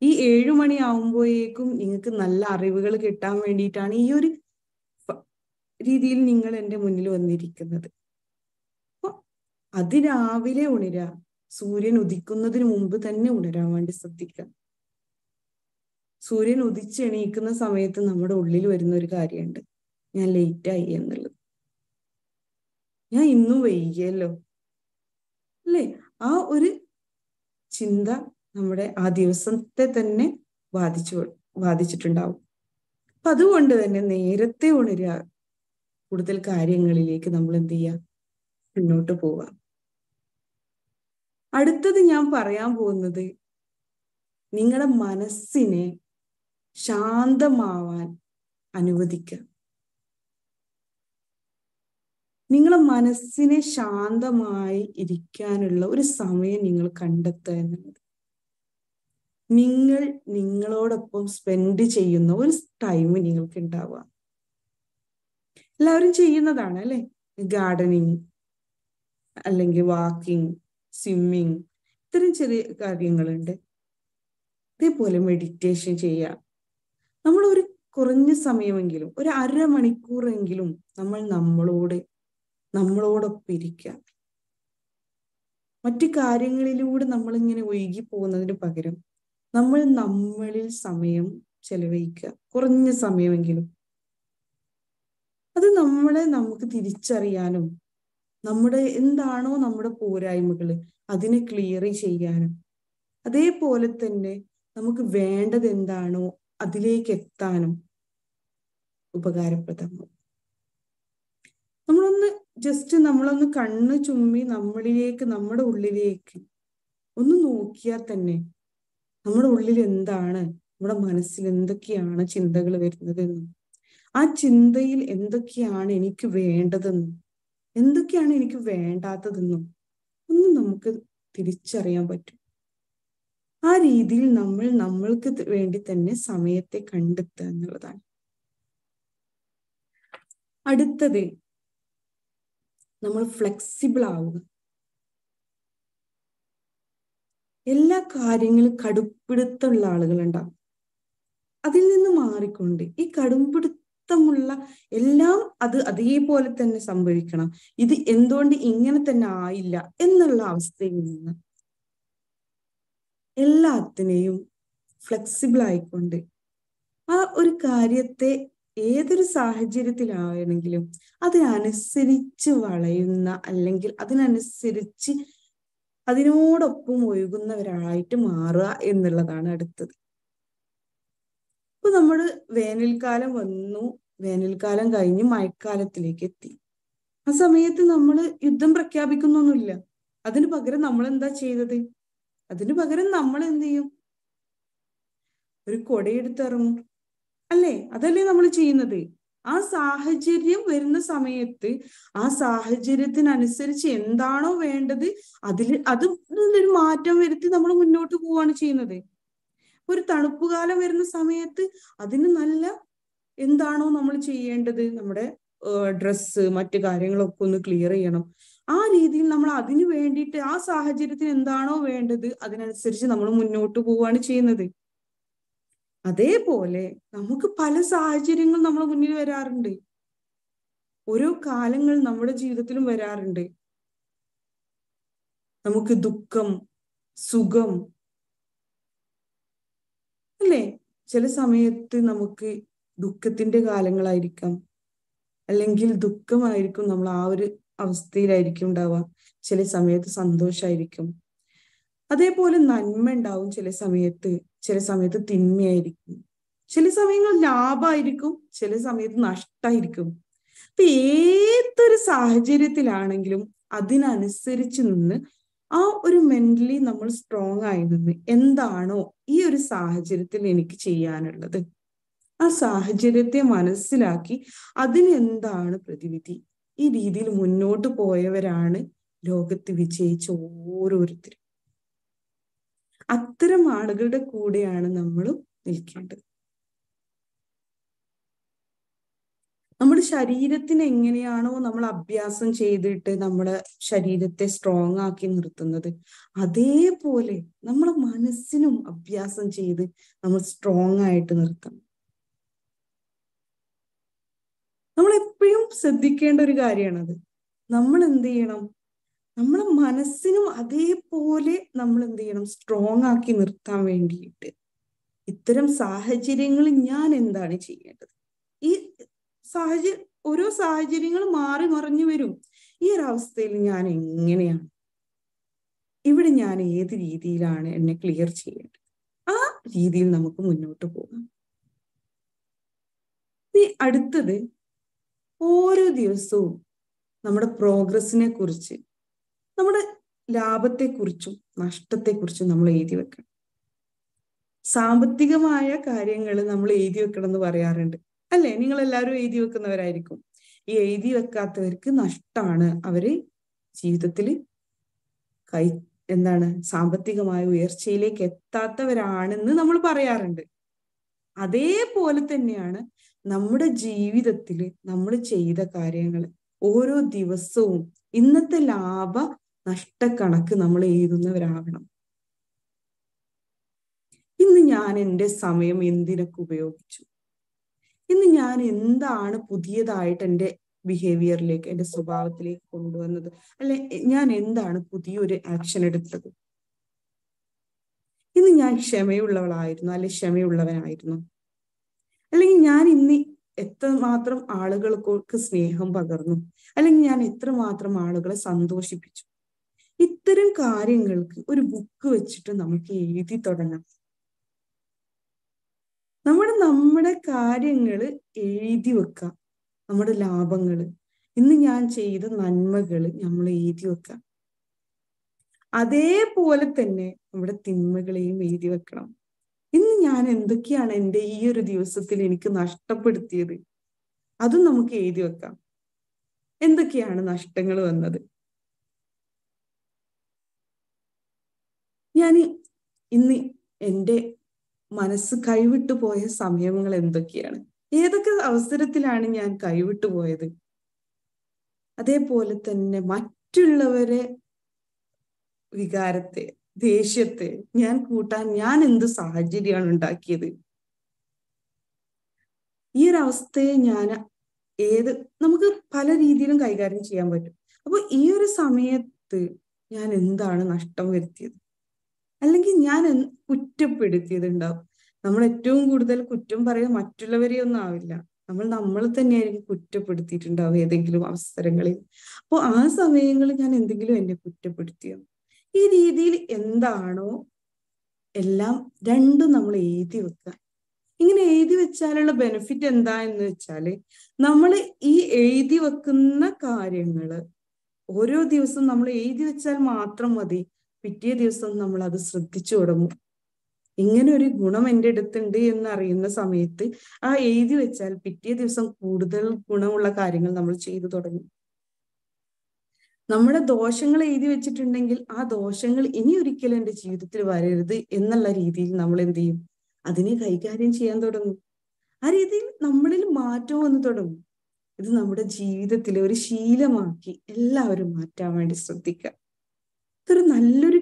ഈ 7 മണി ആവുമ്പോഴേക്കും നിങ്ങൾക്ക് നല്ല അറിവുകൾ കിട്ടാൻ വേണ്ടിയിട്ടാണ് ഈ ഒരു രീതിയിൽ നിങ്ങൾ എൻ്റെ മുന്നിൽ വന്നിരിക്കുന്നത്. അപ്പൊ അതിരാവിലെ ഉണരുക, സൂര്യൻ ഉദിക്കുന്നതിന് മുമ്പ് തന്നെ ഉണരാൻ വേണ്ടി ശ്രദ്ധിക്കാം. സൂര്യൻ ഉദിച്ചെണീക്കുന്ന സമയത്ത് നമ്മുടെ ഉള്ളിൽ വരുന്ന ഒരു കാര്യമുണ്ട്, ഞാൻ ലേറ്റായി എന്നുള്ളത്, ഞാൻ ഇന്നും വൈകിയല്ലോ അല്ലേ, ആ ഒരു ചിന്ത നമ്മുടെ ആ ദിവസത്തെ തന്നെ ബാധിച്ചിട്ടുണ്ടാവും. അപ്പൊ അതുകൊണ്ട് തന്നെ നേരത്തെ ഉണരുക, കൂടുതൽ കാര്യങ്ങളിലേക്ക് നമ്മൾ എന്ത് ചെയ്യുക, മുന്നോട്ട് പോവുക. അടുത്തത് ഞാൻ പറയാൻ പോകുന്നത്, നിങ്ങളുടെ മനസ്സിനെ ശാന്തമാവാൻ അനുവദിക്കുക. നിങ്ങളുടെ മനസ്സിനെ ശാന്തമായി ഇരിക്കാനുള്ള ഒരു സമയം നിങ്ങൾ കണ്ടെത്തുക എന്നുള്ളത്, നിങ്ങൾ നിങ്ങളോടൊപ്പം സ്പെൻഡ് ചെയ്യുന്ന ഒരു ടൈം നിങ്ങൾക്ക് ഉണ്ടാവുക. എല്ലാവരും ചെയ്യുന്നതാണ് അല്ലെ, ഗാർഡനിങ് അല്ലെങ്കിൽ വാക്കിംഗ്, സ്വിമ്മിങ്, ഇത്തരം ചെറിയ കാര്യങ്ങളുണ്ട്. അതേപോലെ മെഡിറ്റേഷൻ ചെയ്യുക. നമ്മൾ ഒരു കുറഞ്ഞ സമയമെങ്കിലും, ഒരു അരമണിക്കൂറെങ്കിലും നമ്മളോടൊപ്പം ഇരിക്കുക. മറ്റു കാര്യങ്ങളിലൂടെ നമ്മളിങ്ങനെ ഒഴുകി പോകുന്നതിന് പകരം നമ്മൾ നമ്മളിൽ സമയം ചെലവഴിക്കുക, കുറഞ്ഞ സമയമെങ്കിലും. അത് നമുക്ക് തിരിച്ചറിയാനും നമ്മുടെ എന്താണോ നമ്മുടെ പോരായ്മകൾ അതിനെ ക്ലിയർ ചെയ്യാനും, അതേപോലെ തന്നെ നമുക്ക് വേണ്ടത് എന്താണോ അതിലേക്ക് എത്താനും ഉപകാരപ്രദമാകും. നമ്മളൊന്ന് കണ്ണ് ചുമ്മി നമ്മളിലേക്ക്, നമ്മുടെ ഉള്ളിലേക്ക് ഒന്ന് നോക്കിയാൽ തന്നെ നമ്മുടെ ഉള്ളിൽ എന്താണ്, നമ്മുടെ മനസ്സിൽ എന്തൊക്കെയാണ് ചിന്തകൾ വരുന്നതെന്നും, ആ ചിന്തയിൽ എന്തൊക്കെയാണ് എനിക്ക് വേണ്ടതെന്നും, എന്തൊക്കെയാണ് എനിക്ക് വേണ്ടാത്തതെന്നും ഒന്നും നമുക്ക് തിരിച്ചറിയാൻ പറ്റും. ആ രീതിയിൽ നമ്മൾക്ക് വേണ്ടി തന്നെ സമയത്തെ കണ്ടെത്തുക എന്നുള്ളതാണ്. അടുത്തത്, നമ്മൾ ഫ്ലെക്സിബിൾ ആവുക. എല്ലാ കാര്യങ്ങളും കടുംപിടുത്തമുള്ള ആളുകളുണ്ടാവും. അതിൽ നിന്ന് മാറിക്കൊണ്ട് ഈ കടുംപിടുത്തമുള്ള എല്ലാം അത് അതേപോലെ തന്നെ സംഭവിക്കണം, ഇത് എന്തുകൊണ്ട് ഇങ്ങനെ തന്നെ ആയില്ല എന്നുള്ള അവസ്ഥയിൽ നിന്ന് എല്ലാത്തിനെയും ഫ്ലെക്സിബിൾ ആയിക്കൊണ്ട് ആ ഒരു കാര്യത്തെ ഏതൊരു സാഹചര്യത്തിലാണെങ്കിലും അതിനനുസരിച്ച് വളയുന്ന, അല്ലെങ്കിൽ അതിനനുസരിച്ച് അതിനോടൊപ്പം ഒഴുകുന്നവരായിട്ട് മാറുക എന്നുള്ളതാണ് അടുത്തത്. ഇപ്പൊ നമ്മൾ വേനൽക്കാലം വന്നു, വേനൽക്കാലം കഴിഞ്ഞ് മഴക്കാലത്തിലേക്ക് എത്തി. ആ സമയത്ത് നമ്മൾ യുദ്ധം പ്രഖ്യാപിക്കുന്നൊന്നുമില്ല. അതിന് പകരം നമ്മൾ എന്താ ചെയ്തത്? അതിന് പകരം നമ്മൾ എന്ത് ചെയ്യും? ഒരു കൊടയെടുത്തിറങ്ങും അല്ലേ, അതല്ലേ നമ്മൾ ചെയ്യുന്നത്. ആ സാഹചര്യം വരുന്ന സമയത്ത് ആ സാഹചര്യത്തിനനുസരിച്ച് എന്താണോ വേണ്ടത് അതിലൊരു മാറ്റം വരുത്തി നമ്മൾ മുന്നോട്ട് പോവാണ് ചെയ്യുന്നത്. ഒരു തണുപ്പുകാലം വരുന്ന സമയത്ത് അതിന് നല്ല എന്താണോ നമ്മൾ ചെയ്യേണ്ടത്, നമ്മുടെ ഡ്രസ്സ് മറ്റു കാര്യങ്ങളൊക്കെ ഒന്ന് ക്ലിയർ ചെയ്യണം. ആ രീതിയിൽ നമ്മൾ അതിന് വേണ്ടിയിട്ട് ആ സാഹചര്യത്തിന് എന്താണോ വേണ്ടത് അതിനനുസരിച്ച് നമ്മൾ മുന്നോട്ട് പോവാണ് ചെയ്യുന്നത്. അതേപോലെ നമുക്ക് പല സാഹചര്യങ്ങൾ നമ്മുടെ മുന്നിൽ വരാറുണ്ട്, ഓരോ കാലങ്ങൾ നമ്മുടെ ജീവിതത്തിലും വരാറുണ്ട്. നമുക്ക് ദുഃഖം, സുഖം അല്ലേ, ചില സമയത്ത് നമുക്ക് ദുഃഖത്തിന്റെ കാലങ്ങളായിരിക്കാം, അല്ലെങ്കിൽ ദുഃഖമായിരിക്കും നമ്മൾ ആ ഒരു അവസ്ഥയിലായിരിക്കും ഉണ്ടാവുക. ചില സമയത്ത് സന്തോഷമായിരിക്കും. അതേപോലെ നന്മ ഉണ്ടാവും ചില സമയത്ത് തിന്മയായിരിക്കും, ചില സമയങ്ങൾ ലാഭമായിരിക്കും, ചില സമയത്ത് നഷ്ടമായിരിക്കും. അപ്പൊ ഏതൊരു സാഹചര്യത്തിലാണെങ്കിലും അതിനനുസരിച്ച് നിന്ന് ആ ഒരു മെന്റലി നമ്മൾ സ്ട്രോങ് ആയി നിന്ന് എന്താണോ ഈ ഒരു സാഹചര്യത്തിൽ എനിക്ക് ചെയ്യാനുള്ളത് ആ സാഹചര്യത്തെ മനസ്സിലാക്കി അതിനെന്താണ് പ്രതിവിധി, ഈ രീതിയിൽ മുന്നോട്ട് പോയവരാണ് ലോകത്ത് വിജയിച്ച ഓരോരുത്തരും. അത്തരം ആളുകളുടെ കൂടെയാണ് നമ്മളും നിൽക്കേണ്ടത്. നമ്മുടെ ശരീരത്തിന് എങ്ങനെയാണോ നമ്മൾ അഭ്യാസം ചെയ്തിട്ട് നമ്മുടെ ശരീരത്തെ സ്ട്രോങ് ആക്കി നിർത്തുന്നത്, അതേപോലെ നമ്മുടെ മനസ്സിനും അഭ്യാസം ചെയ്ത് നമ്മൾ സ്ട്രോങ് ആയിട്ട് നിർത്തണം. നമ്മൾ എപ്പോഴും ശ്രദ്ധിക്കേണ്ട ഒരു കാര്യമാണത്. നമ്മൾ എന്ത് ചെയ്യണം, നമ്മുടെ മനസ്സിനും അതേപോലെ നമ്മൾ എന്ത് ചെയ്യണം, സ്ട്രോങ് ആക്കി നിർത്താൻ വേണ്ടിയിട്ട് ഇത്തരം സാഹചര്യങ്ങളിൽ ഞാൻ എന്താണ് ചെയ്യേണ്ടത്. ഈ ഓരോ സാഹചര്യങ്ങൾ മാറി മറിഞ്ഞു വരും. ഈ ഒരു അവസ്ഥയിൽ ഞാൻ എങ്ങനെയാണ്, ഇവിടെ ഞാൻ ഏത് രീതിയിലാണ് എന്നെ ക്ലിയർ ചെയ്യേണ്ടത്, ആ രീതിയിൽ നമുക്ക് മുന്നോട്ട് പോകാം. ഇനി അടുത്തത്, ഓരോ ദിവസവും നമ്മുടെ പ്രോഗ്രസിനെ കുറിച്ച്, നമ്മുടെ ലാഭത്തെക്കുറിച്ചും നഷ്ടത്തെക്കുറിച്ചും നമ്മൾ എഴുതി വെക്കണം. സാമ്പത്തികമായ കാര്യങ്ങൾ നമ്മൾ എഴുതി വെക്കണം എന്ന് പറയാറുണ്ട് അല്ലെ? നിങ്ങൾ എല്ലാവരും എഴുതി വെക്കുന്നവരായിരിക്കും. ഈ എഴുതി വെക്കാത്തവർക്ക് നഷ്ടമാണ്, അവര് ജീവിതത്തിൽ സാമ്പത്തികമായ ഉയർച്ചയിലേക്ക് എത്താത്തവരാണെന്ന് നമ്മൾ പറയാറുണ്ട്. അതേപോലെ തന്നെയാണ് നമ്മുടെ ജീവിതത്തിൽ നമ്മൾ ചെയ്ത കാര്യങ്ങൾ ഓരോ ദിവസവും ഇന്നത്തെ ലാഭ നഷ്ടക്കണക്ക് നമ്മൾ എഴുതുന്നവരാകണം. ഇന്ന് ഞാൻ എൻ്റെ സമയം എന്തിനൊക്കെ ഉപയോഗിച്ചു, ഇന്ന് ഞാൻ എന്താണ് പുതിയതായിട്ട് എൻ്റെ ബിഹേവിയറിലേക്ക്, എൻ്റെ സ്വഭാവത്തിലേക്ക് കൊണ്ടുവന്നത്, അല്ലെ ഞാൻ എന്താണ് പുതിയൊരു ആക്ഷൻ എടുത്തത്, ഇന്ന് ഞാൻ ക്ഷമയുള്ളവളായിരുന്നു അല്ലെ ക്ഷമയുള്ളവനായിരുന്നു, അല്ലെങ്കിൽ ഞാൻ ഇന്ന് എത്രമാത്രം ആളുകൾക്ക് സ്നേഹം പകർന്നു, അല്ലെങ്കിൽ ഞാൻ എത്രമാത്രം ആളുകളെ സന്തോഷിപ്പിച്ചു. ഇത്തരം കാര്യങ്ങൾക്ക് ഒരു ബുക്ക് വെച്ചിട്ട് നമുക്ക് എഴുതി തുടങ്ങാം. നമ്മുടെ കാര്യങ്ങൾ എഴുതി വെക്കുക, നമ്മുടെ ലാഭങ്ങൾ, ഇന്ന് ഞാൻ ചെയ്ത നന്മകൾ നമ്മൾ എഴുതി വെക്കുക. അതേപോലെ തന്നെ നമ്മുടെ തിന്മകളെയും എഴുതി വെക്കണം. ഇന്ന് ഞാൻ എന്തൊക്കെയാണ് എൻ്റെ ഈ ഒരു ദിവസത്തിൽ എനിക്ക് നഷ്ടപ്പെടുത്തിയത്, അതും നമുക്ക് എഴുതി വെക്കാം. എന്തൊക്കെയാണ് നഷ്ടങ്ങൾ വന്നത്, ഞാൻ ഇന്ന് എൻ്റെ മനസ്സ് കൈവിട്ടു പോയ സമയങ്ങൾ എന്തൊക്കെയാണ്, ഏതൊക്കെ അവസരത്തിലാണ് ഞാൻ കൈവിട്ടു പോയത്. അതേപോലെ തന്നെ മറ്റുള്ളവരെ വികാരത്തെ, ദേഷ്യത്തെ ഞാൻ കൂട്ടാൻ ഞാൻ എന്ത് സാഹചര്യമാണ് ഉണ്ടാക്കിയത്. ഈ ഒരു അവസ്ഥയെ ഞാൻ നമുക്ക് പല രീതിയിലും കൈകാര്യം ചെയ്യാൻ പറ്റും. അപ്പൊ ഈ ഒരു സമയത്ത് ഞാൻ എന്താണ് നഷ്ടം വരുത്തിയത്, അല്ലെങ്കിൽ ഞാൻ കുറ്റപ്പെടുത്തിയതുണ്ടാവും. നമ്മൾ ഏറ്റവും കൂടുതൽ കുറ്റം പറയുക മറ്റുള്ളവരെ ഒന്നും ആവില്ല, നമ്മൾ തന്നെയായിരിക്കും കുറ്റപ്പെടുത്തിയിട്ടുണ്ടാവും ഏതെങ്കിലും അവസരങ്ങളിൽ. അപ്പോൾ ആ സമയങ്ങളിൽ ഞാൻ എന്തെങ്കിലും എന്നെ കുറ്റപ്പെടുത്തിയോ, ഈ രീതിയിൽ എന്താണോ എല്ലാം രണ്ടും നമ്മൾ എഴുതി വെക്കുക. ഇങ്ങനെ എഴുതി വെച്ചാലുള്ള ബെനിഫിറ്റ് എന്താ എന്ന് വെച്ചാല്, നമ്മൾ ഈ എഴുതി വെക്കുന്ന കാര്യങ്ങള് ഓരോ ദിവസവും നമ്മൾ എഴുതി വെച്ചാൽ മാത്രം മതി, പിറ്റേ ദിവസം നമ്മൾ അത് ശ്രദ്ധിച്ചു തുടങ്ങും. ഇങ്ങനെ ഒരു ഗുണം എൻ്റെ അടുത്തുണ്ട് എന്നറിയുന്ന സമയത്ത് ആ എഴുതി വെച്ചാൽ പിറ്റേ ദിവസം കൂടുതൽ ഗുണമുള്ള കാര്യങ്ങൾ നമ്മൾ ചെയ്തു തുടങ്ങും. നമ്മുടെ ദോഷങ്ങൾ എഴുതി വെച്ചിട്ടുണ്ടെങ്കിൽ ആ ദോഷങ്ങൾ ഇനി ഒരിക്കലും എൻ്റെ ജീവിതത്തിൽ വരരുത് എന്നുള്ള രീതിയിൽ നമ്മൾ എന്ത് ചെയ്യും, അതിനെ കൈകാര്യം ചെയ്യാൻ തുടങ്ങും. ആ രീതിയിൽ നമ്മളിൽ മാറ്റം വന്നു തുടങ്ങും. ഇത് നമ്മുടെ ജീവിതത്തിലെ ഒരു ശീലമാക്കി എല്ലാവരും മാറ്റാൻ വേണ്ടി ശ്രദ്ധിക്കുക. ഇതൊരു നല്ലൊരു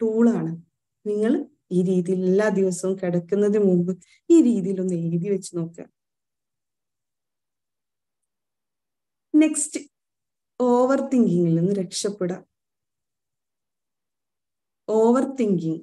ടൂളാണ്. നിങ്ങൾ ഈ രീതിയിൽ എല്ലാ ദിവസവും കിടക്കുന്നതിന് മുമ്പ് ഈ രീതിയിൽ ഒന്ന് എഴുതി വെച്ച് നോക്കുക. നെക്സ്റ്റ്, ഓവർ തിങ്കിങ്ങിൽ നിന്ന് രക്ഷപ്പെടുക. ഓവർ തിങ്കിങ്,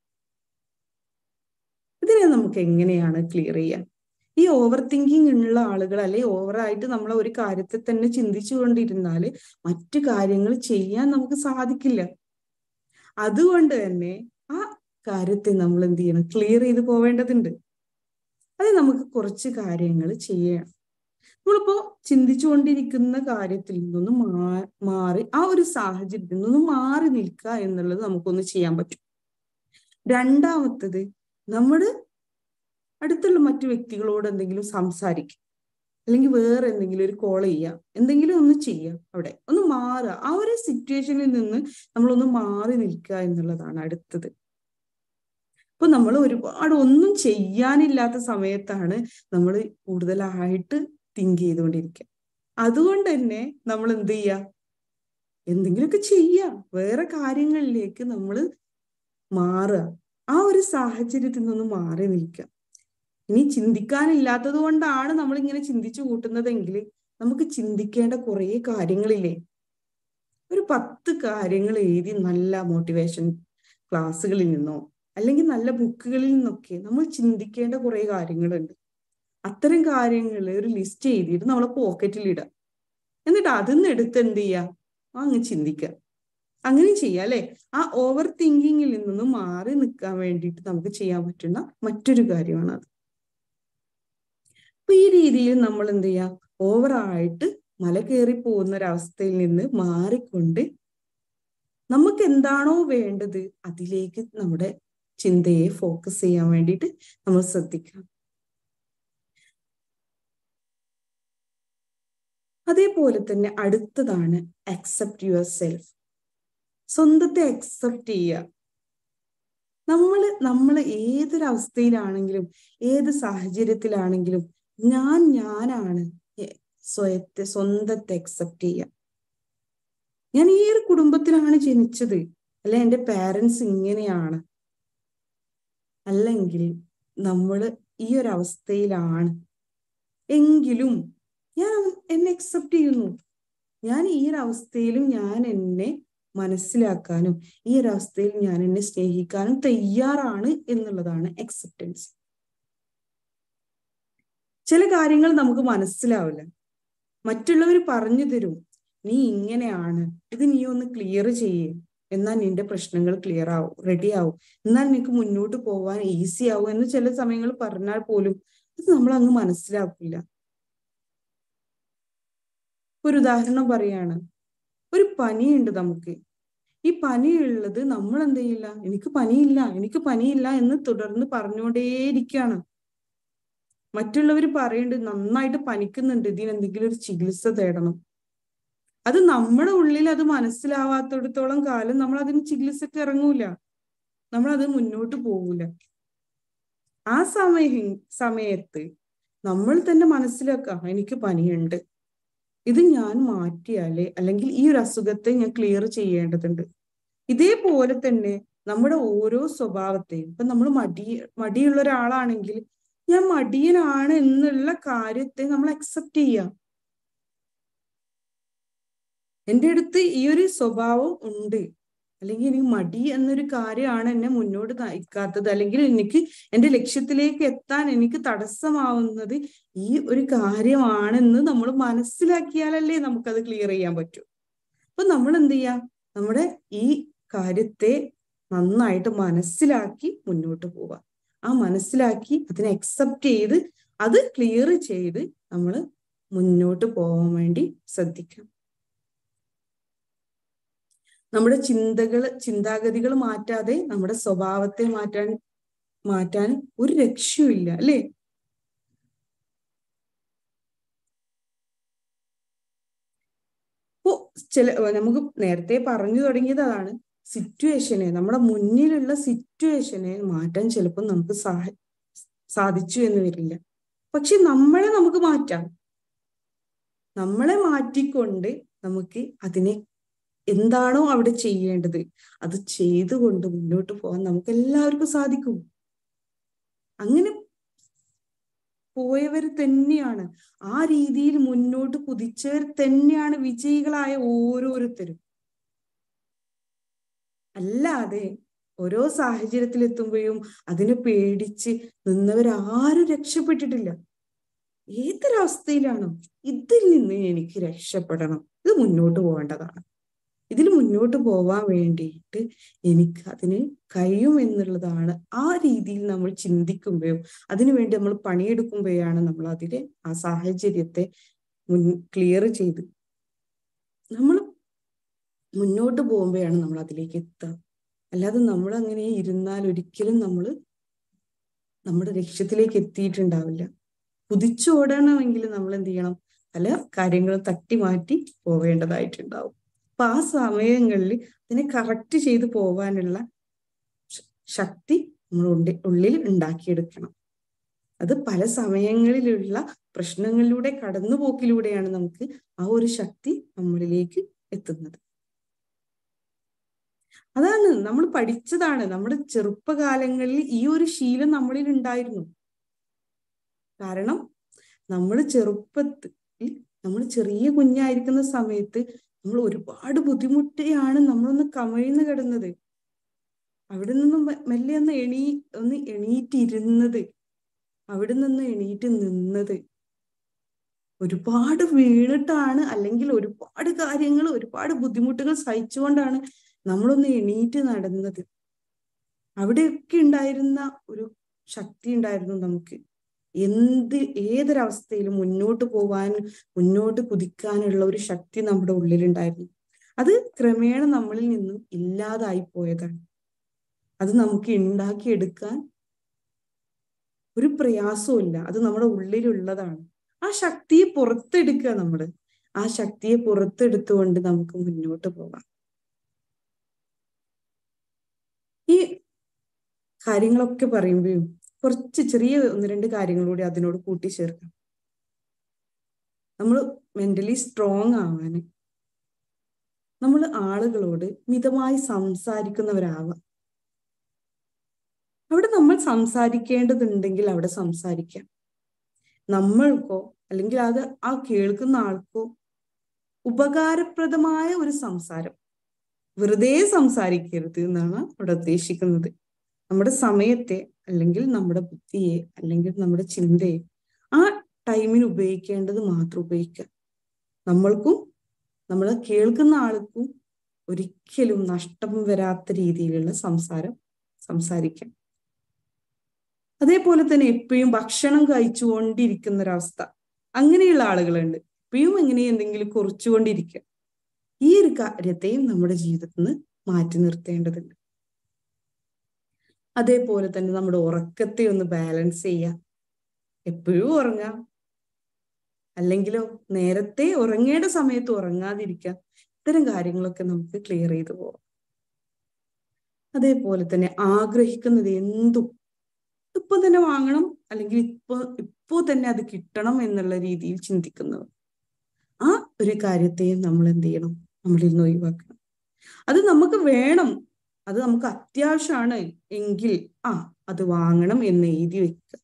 ഇതിനെ നമുക്ക് എങ്ങനെയാണ് ക്ലിയർ ചെയ്യാൻ? ഈ ഓവർ തിങ്കിങ് ഉള്ള ആളുകൾ അല്ലെങ്കിൽ ഓവറായിട്ട് നമ്മൾ ഒരു കാര്യത്തെ തന്നെ ചിന്തിച്ചു കൊണ്ടിരുന്നാൽ മറ്റു കാര്യങ്ങൾ ചെയ്യാൻ നമുക്ക് സാധിക്കില്ല. അതുകൊണ്ട് തന്നെ ആ കാര്യത്തെ നമ്മൾ എന്ത് ചെയ്യണം? ക്ലിയർ ചെയ്ത് പോവേണ്ടതുണ്ട്. അത് നമുക്ക് കുറച്ച് കാര്യങ്ങൾ ചെയ്യണം. നമ്മളിപ്പോ ചിന്തിച്ചുകൊണ്ടിരിക്കുന്ന കാര്യത്തിൽ നിന്നൊന്ന് മാറി ആ ഒരു സാഹചര്യത്തിൽ നിന്നൊന്ന് മാറി നിൽക്കുക എന്നുള്ളത് നമുക്കൊന്ന് ചെയ്യാൻ പറ്റും. രണ്ടാമത്തത്, നമ്മുടെ അടുത്തുള്ള മറ്റു വ്യക്തികളോട് എന്തെങ്കിലും സംസാരിക്കുക, അല്ലെങ്കിൽ വേറെ എന്തെങ്കിലും ഒരു കോൾ ചെയ്യുക, എന്തെങ്കിലും ഒന്ന് ചെയ്യുക, അവിടെ ഒന്ന് മാറുക. ആ ഒരു സിറ്റുവേഷനിൽ നിന്ന് നമ്മളൊന്ന് മാറി നിൽക്കുക എന്നുള്ളതാണ് അടുത്തത്. അപ്പൊ നമ്മൾ ഒരുപാട് ഒന്നും ചെയ്യാനില്ലാത്ത സമയത്താണ് നമ്മൾ കൂടുതലായിട്ട് തിങ്ക് ചെയ്തുകൊണ്ടിരിക്കുക. അതുകൊണ്ട് തന്നെ നമ്മൾ എന്ത് ചെയ്യുക? എന്തെങ്കിലുമൊക്കെ ചെയ്യുക, വേറെ കാര്യങ്ങളിലേക്ക് നമ്മൾ മാറുക, ആ ഒരു സാഹചര്യത്തിൽ നിന്ന് മാറി നിൽക്കുക. ഇനി ചിന്തിക്കാനില്ലാത്തത് കൊണ്ടാണ് നമ്മളിങ്ങനെ ചിന്തിച്ചു കൂട്ടുന്നതെങ്കിൽ നമുക്ക് ചിന്തിക്കേണ്ട കുറേ കാര്യങ്ങളില്ലേ? ഒരു 10 കാര്യങ്ങൾ എഴുതി നല്ല മോട്ടിവേഷൻ ക്ലാസ്സുകളിൽ നിന്നോ അല്ലെങ്കിൽ നല്ല ബുക്കുകളിൽ നിന്നൊക്കെ നമ്മൾ ചിന്തിക്കേണ്ട കുറേ കാര്യങ്ങളുണ്ട്. അത്തരം കാര്യങ്ങൾ ഒരു ലിസ്റ്റ് എഴുതിയിട്ട് നമ്മളെ പോക്കറ്റിലിടുക. എന്നിട്ട് അതിൽ നിന്ന് എടുത്ത് എന്ത് ചെയ്യുക? അങ്ങ് ചിന്തിക്കുക. അങ്ങനെ ചെയ്യാം അല്ലെ? ആ ഓവർ തിങ്കിങ്ങിൽ നിന്നും മാറി നിൽക്കാൻ വേണ്ടിയിട്ട് നമുക്ക് ചെയ്യാൻ പറ്റുന്ന മറ്റൊരു കാര്യമാണ് അത്. അപ്പൊ ഈ രീതിയിൽ നമ്മൾ എന്ത് ചെയ്യാം? ഓവറായിട്ട് മല കയറി പോകുന്ന ഒരവസ്ഥയിൽ നിന്ന് മാറിക്കൊണ്ട് നമുക്ക് എന്താണോ വേണ്ടത് അതിലേക്ക് നമ്മുടെ ചിന്തയെ ഫോക്കസ് ചെയ്യാൻ വേണ്ടിയിട്ട് നമ്മൾ ശ്രദ്ധിക്കാം. അതേപോലെ തന്നെ അടുത്തതാണ് അക്സെപ്റ്റ് യുവർ സെൽഫ്. സ്വന്തത്തെ അക്സെപ്റ്റ് ചെയ്യുക. നമ്മൾ ഏതൊരവസ്ഥയിലാണെങ്കിലും ഏത് സാഹചര്യത്തിലാണെങ്കിലും ഞാനാണ്. സ്വന്തത്തെ അക്സെപ്റ്റ് ചെയ്യുക. ഞാൻ ഈ ഒരു കുടുംബത്തിലാണ് ജനിച്ചത്, അല്ലെ എൻ്റെ പാരൻസ് ഇങ്ങനെയാണ്, അല്ലെങ്കിൽ നമ്മൾ ഈ ഒരവസ്ഥയിലാണ്, എങ്കിലും ഞാൻ എന്നെ അക്സെപ്റ്റ് ചെയ്യുന്നു. ഞാൻ ഈ ഒരവസ്ഥയിലും ഞാൻ എന്നെ മനസ്സിലാക്കാനും ഈ ഒരവസ്ഥയിൽ ഞാൻ എന്നെ സ്നേഹിക്കാനും തയ്യാറാണ് എന്നുള്ളതാണ് അക്സെപ്റ്റൻസ്. ചില കാര്യങ്ങൾ നമുക്ക് മനസ്സിലാവില്ല, മറ്റുള്ളവർ പറഞ്ഞു തരും. നീ ഇങ്ങനെയാണ്, ഇത് നീ ഒന്ന് ക്ലിയർ ചെയ്യേ, എന്നാൽ നിന്റെ പ്രശ്നങ്ങൾ ക്ലിയർ ആവും, റെഡി ആവും, എന്നാൽ നിനക്ക് മുന്നോട്ട് പോവാൻ ഈസി ആവും എന്ന് ചില സമയങ്ങൾ പറഞ്ഞാൽ പോലും ഇത് നമ്മൾ അങ്ങ് മനസ്സിലാക്കില്ല. ഒരു ഉദാഹരണം പറയാണ്, ഒരു പനിയുണ്ട് നമുക്ക്. ഈ പനിയുള്ളത് നമ്മൾ എന്ത് ചെയ്യില്ല? എനിക്ക് പനിയില്ല എന്ന് തുടർന്ന് പറഞ്ഞുകൊണ്ടേയിരിക്കുകയാണ്. മറ്റുള്ളവർ പറയുന്നുണ്ട് നന്നായിട്ട് പനിക്കുന്നുണ്ട്, ഇതിനെന്തെങ്കിലും ഒരു ചികിത്സ തേടണം. അത് നമ്മുടെ ഉള്ളിൽ അത് മനസ്സിലാവാത്തടത്തോളം കാലം നമ്മൾ അതിന് ചികിത്സക്ക് ഇറങ്ങൂല, നമ്മളത് മുന്നോട്ട് പോകൂല. ആ സമയത്ത് നമ്മൾ തന്നെ മനസ്സിലാക്കാം എനിക്ക് പനിയുണ്ട്, ഇത് ഞാൻ മാറ്റിയാലേ, അല്ലെങ്കിൽ ഈ ഒരു അസുഖത്തെ ഞാൻ ക്ലിയർ ചെയ്യേണ്ടതുണ്ട്. ഇതേപോലെ തന്നെ നമ്മുടെ ഓരോ സ്വഭാവത്തെയും, ഇപ്പൊ നമ്മൾ മടിയുള്ള ഒരാളാണെങ്കിൽ ഞാൻ മടിയനാണ് എന്നുള്ള കാര്യത്തെ നമ്മൾ അക്സെപ്റ്റ് ചെയ്യാം. എൻ്റെ അടുത്ത് ഈ ഒരു സ്വഭാവം ഉണ്ട്, അല്ലെങ്കിൽ എനിക്ക് മടി എന്നൊരു കാര്യമാണ് എന്നെ മുന്നോട്ട് നയിക്കാത്തത്, അല്ലെങ്കിൽ എനിക്ക് എൻ്റെ ലക്ഷ്യത്തിലേക്ക് എത്താൻ എനിക്ക് തടസ്സമാവുന്നത് ഈ ഒരു കാര്യമാണെന്ന് നമ്മൾ മനസ്സിലാക്കിയാലല്ലേ നമുക്കത് ക്ലിയർ ചെയ്യാൻ പറ്റൂ. അപ്പൊ നമ്മൾ എന്ത് ചെയ്യാ? നമ്മുടെ ഈ കാര്യത്തെ നന്നായിട്ട് മനസ്സിലാക്കി മുന്നോട്ട് പോവുക. ആ മനസ്സിലാക്കി അതിനെ അക്സെപ്റ്റ് ചെയ്ത് അത് ക്ലിയർ ചെയ്ത് നമ്മൾ മുന്നോട്ട് പോകാൻ വേണ്ടി ശ്രദ്ധിക്കാം. നമ്മുടെ ചിന്താഗതികൾ മാറ്റാതെ നമ്മുടെ സ്വഭാവത്തെ മാറ്റാൻ ഒരു രക്ഷയുമില്ല, അല്ലേ? ഇപ്പോ നമുക്ക് നേരത്തെ പറഞ്ഞു തുടങ്ങിയത് അതാണ്, സിറ്റുവേഷനെ, നമ്മുടെ മുന്നിലുള്ള സിറ്റുവേഷനെ മാറ്റാൻ ചിലപ്പോൾ നമുക്ക് സാധിച്ചു എന്ന് വരില്ല. പക്ഷെ നമ്മളെ നമുക്ക് മാറ്റാം. നമ്മളെ മാറ്റിക്കൊണ്ട് നമുക്ക് അതിനെ എന്താണോ അവിടെ ചെയ്യേണ്ടത് അത് ചെയ്തുകൊണ്ട് മുന്നോട്ട് പോകാൻ നമുക്ക് എല്ലാവർക്കും സാധിക്കും. അങ്ങനെ പോയവർ തന്നെയാണ്. ആ രീതിയിൽ മുന്നോട്ട് കുതിച്ചവർ തന്നെയാണ് വിജയികളായ ഓരോരുത്തരും. അല്ലാതെ ഓരോ സാഹചര്യത്തിലെത്തുമ്പോഴും അതിനെ പേടിച്ച് നിന്നവരാരും രക്ഷപ്പെട്ടിട്ടില്ല. ഏതൊരവസ്ഥയിലാണോ ഇതിൽ നിന്ന് എനിക്ക് രക്ഷപ്പെടണം, ഇത് മുന്നോട്ട് പോകേണ്ടതാണ്, ഇതിൽ മുന്നോട്ട് പോവാൻ വേണ്ടിയിട്ട് എനിക്ക് അതിന് കഴിയും എന്നുള്ളതാണ്. ആ രീതിയിൽ നമ്മൾ ചിന്തിക്കുമ്പോഴും അതിനുവേണ്ടി നമ്മൾ പണിയെടുക്കുമ്പോഴാണ് നമ്മൾ അതിലെ ആ സാഹചര്യത്തെ ക്ലിയർ ചെയ്ത് നമ്മൾ മുന്നോട്ട് പോകുമ്പോഴാണ് നമ്മൾ അതിലേക്ക് എത്തുക. അല്ലാതെ നമ്മൾ അങ്ങനെ ഇരുന്നാൽ ഒരിക്കലും നമ്മൾ നമ്മുടെ ലക്ഷ്യത്തിലേക്ക് എത്തിയിട്ടുണ്ടാവില്ല. കുതിച്ചോടണമെങ്കിൽ നമ്മൾ എന്ത് ചെയ്യണം, പല കാര്യങ്ങളും തട്ടി മാറ്റി പോവേണ്ടതായിട്ടുണ്ടാവും. അപ്പൊ ആ സമയങ്ങളിൽ അതിനെ കറക്റ്റ് ചെയ്ത് പോവാനുള്ള ശക്തി നമ്മൾ ഉള്ളിൽ ഉണ്ടാക്കിയെടുക്കണം. അത് പല സമയങ്ങളിലുള്ള പ്രശ്നങ്ങളിലൂടെ കടന്നുപോക്കിലൂടെയാണ് നമുക്ക് ആ ഒരു ശക്തി നമ്മളിലേക്ക് എത്തുന്നത്. അതാണ് നമ്മൾ പഠിച്ചതാണ്. നമ്മുടെ ചെറുപ്പകാലങ്ങളിൽ ഈ ഒരു ശീലം നമ്മളിൽ ഉണ്ടായിരുന്നു. കാരണം നമ്മൾ ചെറുപ്പത്തിൽ നമ്മൾ ചെറിയ കുഞ്ഞായിരിക്കുന്ന സമയത്ത് നമ്മൾ ഒരുപാട് ബുദ്ധിമുട്ടിയാണ് നമ്മളൊന്ന് കമിഴ്ന്ന് കിടന്നത്, അവിടെ നിന്നും മെല്ലെ ഒന്ന് എണീറ്റിരുന്നത്, അവിടെ നിന്ന് എണീറ്റ് നിന്നത്, ഒരുപാട് വീണിട്ടാണ്, അല്ലെങ്കിൽ ഒരുപാട് കാര്യങ്ങൾ ഒരുപാട് ബുദ്ധിമുട്ടുകൾ സഹിച്ചുകൊണ്ടാണ് നമ്മളൊന്ന് എണീറ്റ് നടന്നത്. അവിടെയൊക്കെ ഉണ്ടായിരുന്ന ഒരു ശക്തി ഉണ്ടായിരുന്നു നമുക്ക് ഏതൊരവസ്ഥയിലും മുന്നോട്ട് പോവാൻ, മുന്നോട്ട് കുതിക്കാനുള്ള ഒരു ശക്തി നമ്മുടെ ഉള്ളിലുണ്ടായിരുന്നു. അത് ക്രമേണ നമ്മളിൽ നിന്നും ഇല്ലാതായി പോയതാണ്. അത് നമുക്ക് ഉണ്ടാക്കിയെടുക്കാൻ ഒരു പ്രയാസവും ഇല്ല, അത് നമ്മുടെ ഉള്ളിലുള്ളതാണ്. ആ ശക്തിയെ പുറത്തെടുക്കുക, നമ്മൾ ആ ശക്തിയെ പുറത്തെടുത്തുകൊണ്ട് നമുക്ക് മുന്നോട്ട് പോകാം. ഈ കാര്യങ്ങളൊക്കെ പറയുമ്പോഴും കുറച്ച് ചെറിയ ഒന്ന് രണ്ട് കാര്യങ്ങളൂടെ അതിനോട് കൂട്ടിച്ചേർക്കാം. നമ്മൾ മെന്റലി സ്ട്രോങ് ആവാൻ നമ്മൾ ആളുകളോട് മിതമായി സംസാരിക്കുന്നവരാവാം. അവിടെ നമ്മൾ സംസാരിക്കേണ്ടതുണ്ടെങ്കിൽ അവിടെ സംസാരിക്കാം. നമ്മൾക്കോ അല്ലെങ്കിൽ അത് ആ കേൾക്കുന്ന ആൾക്കോ ഉപകാരപ്രദമായ ഒരു സംസാരം, വെറുതെ സംസാരിക്കരുത് എന്നാണ് അവിടെ ഉദ്ദേശിക്കുന്നത്. നമ്മുടെ സമയത്തെ അല്ലെങ്കിൽ നമ്മുടെ ബുദ്ധിയെ അല്ലെങ്കിൽ നമ്മുടെ ചിന്തയെ ആ ടൈമിന് ഉപയോഗിക്കേണ്ടത് മാത്രം ഉപയോഗിക്കുക. നമ്മൾക്കും നമ്മളെ കേൾക്കുന്ന ആൾക്കും ഒരിക്കലും നഷ്ടം വരാത്ത രീതിയിലുള്ള സംസാരിക്കാം. അതേപോലെ തന്നെ എപ്പോഴും ഭക്ഷണം കഴിച്ചുകൊണ്ടിരിക്കുന്ന ഒരവസ്ഥ, അങ്ങനെയുള്ള ആളുകളുണ്ട്, എപ്പോഴും എങ്ങനെ എന്തെങ്കിലും കുറിച്ചുകൊണ്ടിരിക്കുക. ഈ ഒരു കാര്യത്തെയും നമ്മുടെ ജീവിതത്തിൽ നിന്ന് മാറ്റി നിർത്തേണ്ടതുണ്ട്. അതേപോലെ തന്നെ നമ്മുടെ ഉറക്കത്തെ ഒന്ന് ബാലൻസ് ചെയ്യുക. എപ്പോഴും ഉറങ്ങാം, അല്ലെങ്കിലോ നേരത്തെ ഉറങ്ങേണ്ട സമയത്ത് ഉറങ്ങാതിരിക്കാം. ഇത്തരം കാര്യങ്ങളൊക്കെ നമുക്ക് ക്ലിയർ ചെയ്തു പോവാം. അതേപോലെ തന്നെ ആഗ്രഹിക്കുന്നത് എന്തും ഇപ്പൊ തന്നെ വാങ്ങണം, അല്ലെങ്കിൽ ഇപ്പോ തന്നെ അത് കിട്ടണം എന്നുള്ള രീതിയിൽ ചിന്തിക്കുന്നത്, ആ ഒരു കാര്യത്തെയും നമ്മൾ എന്ത് ചെയ്യണം, നമ്മളിൽ നിന്ന് ഒഴിവാക്കണം. അത് നമുക്ക് വേണം, അത് നമുക്ക് അത്യാവശ്യമാണ് എങ്കിൽ അത് വാങ്ങണം എന്ന് എഴുതി വെക്കുക.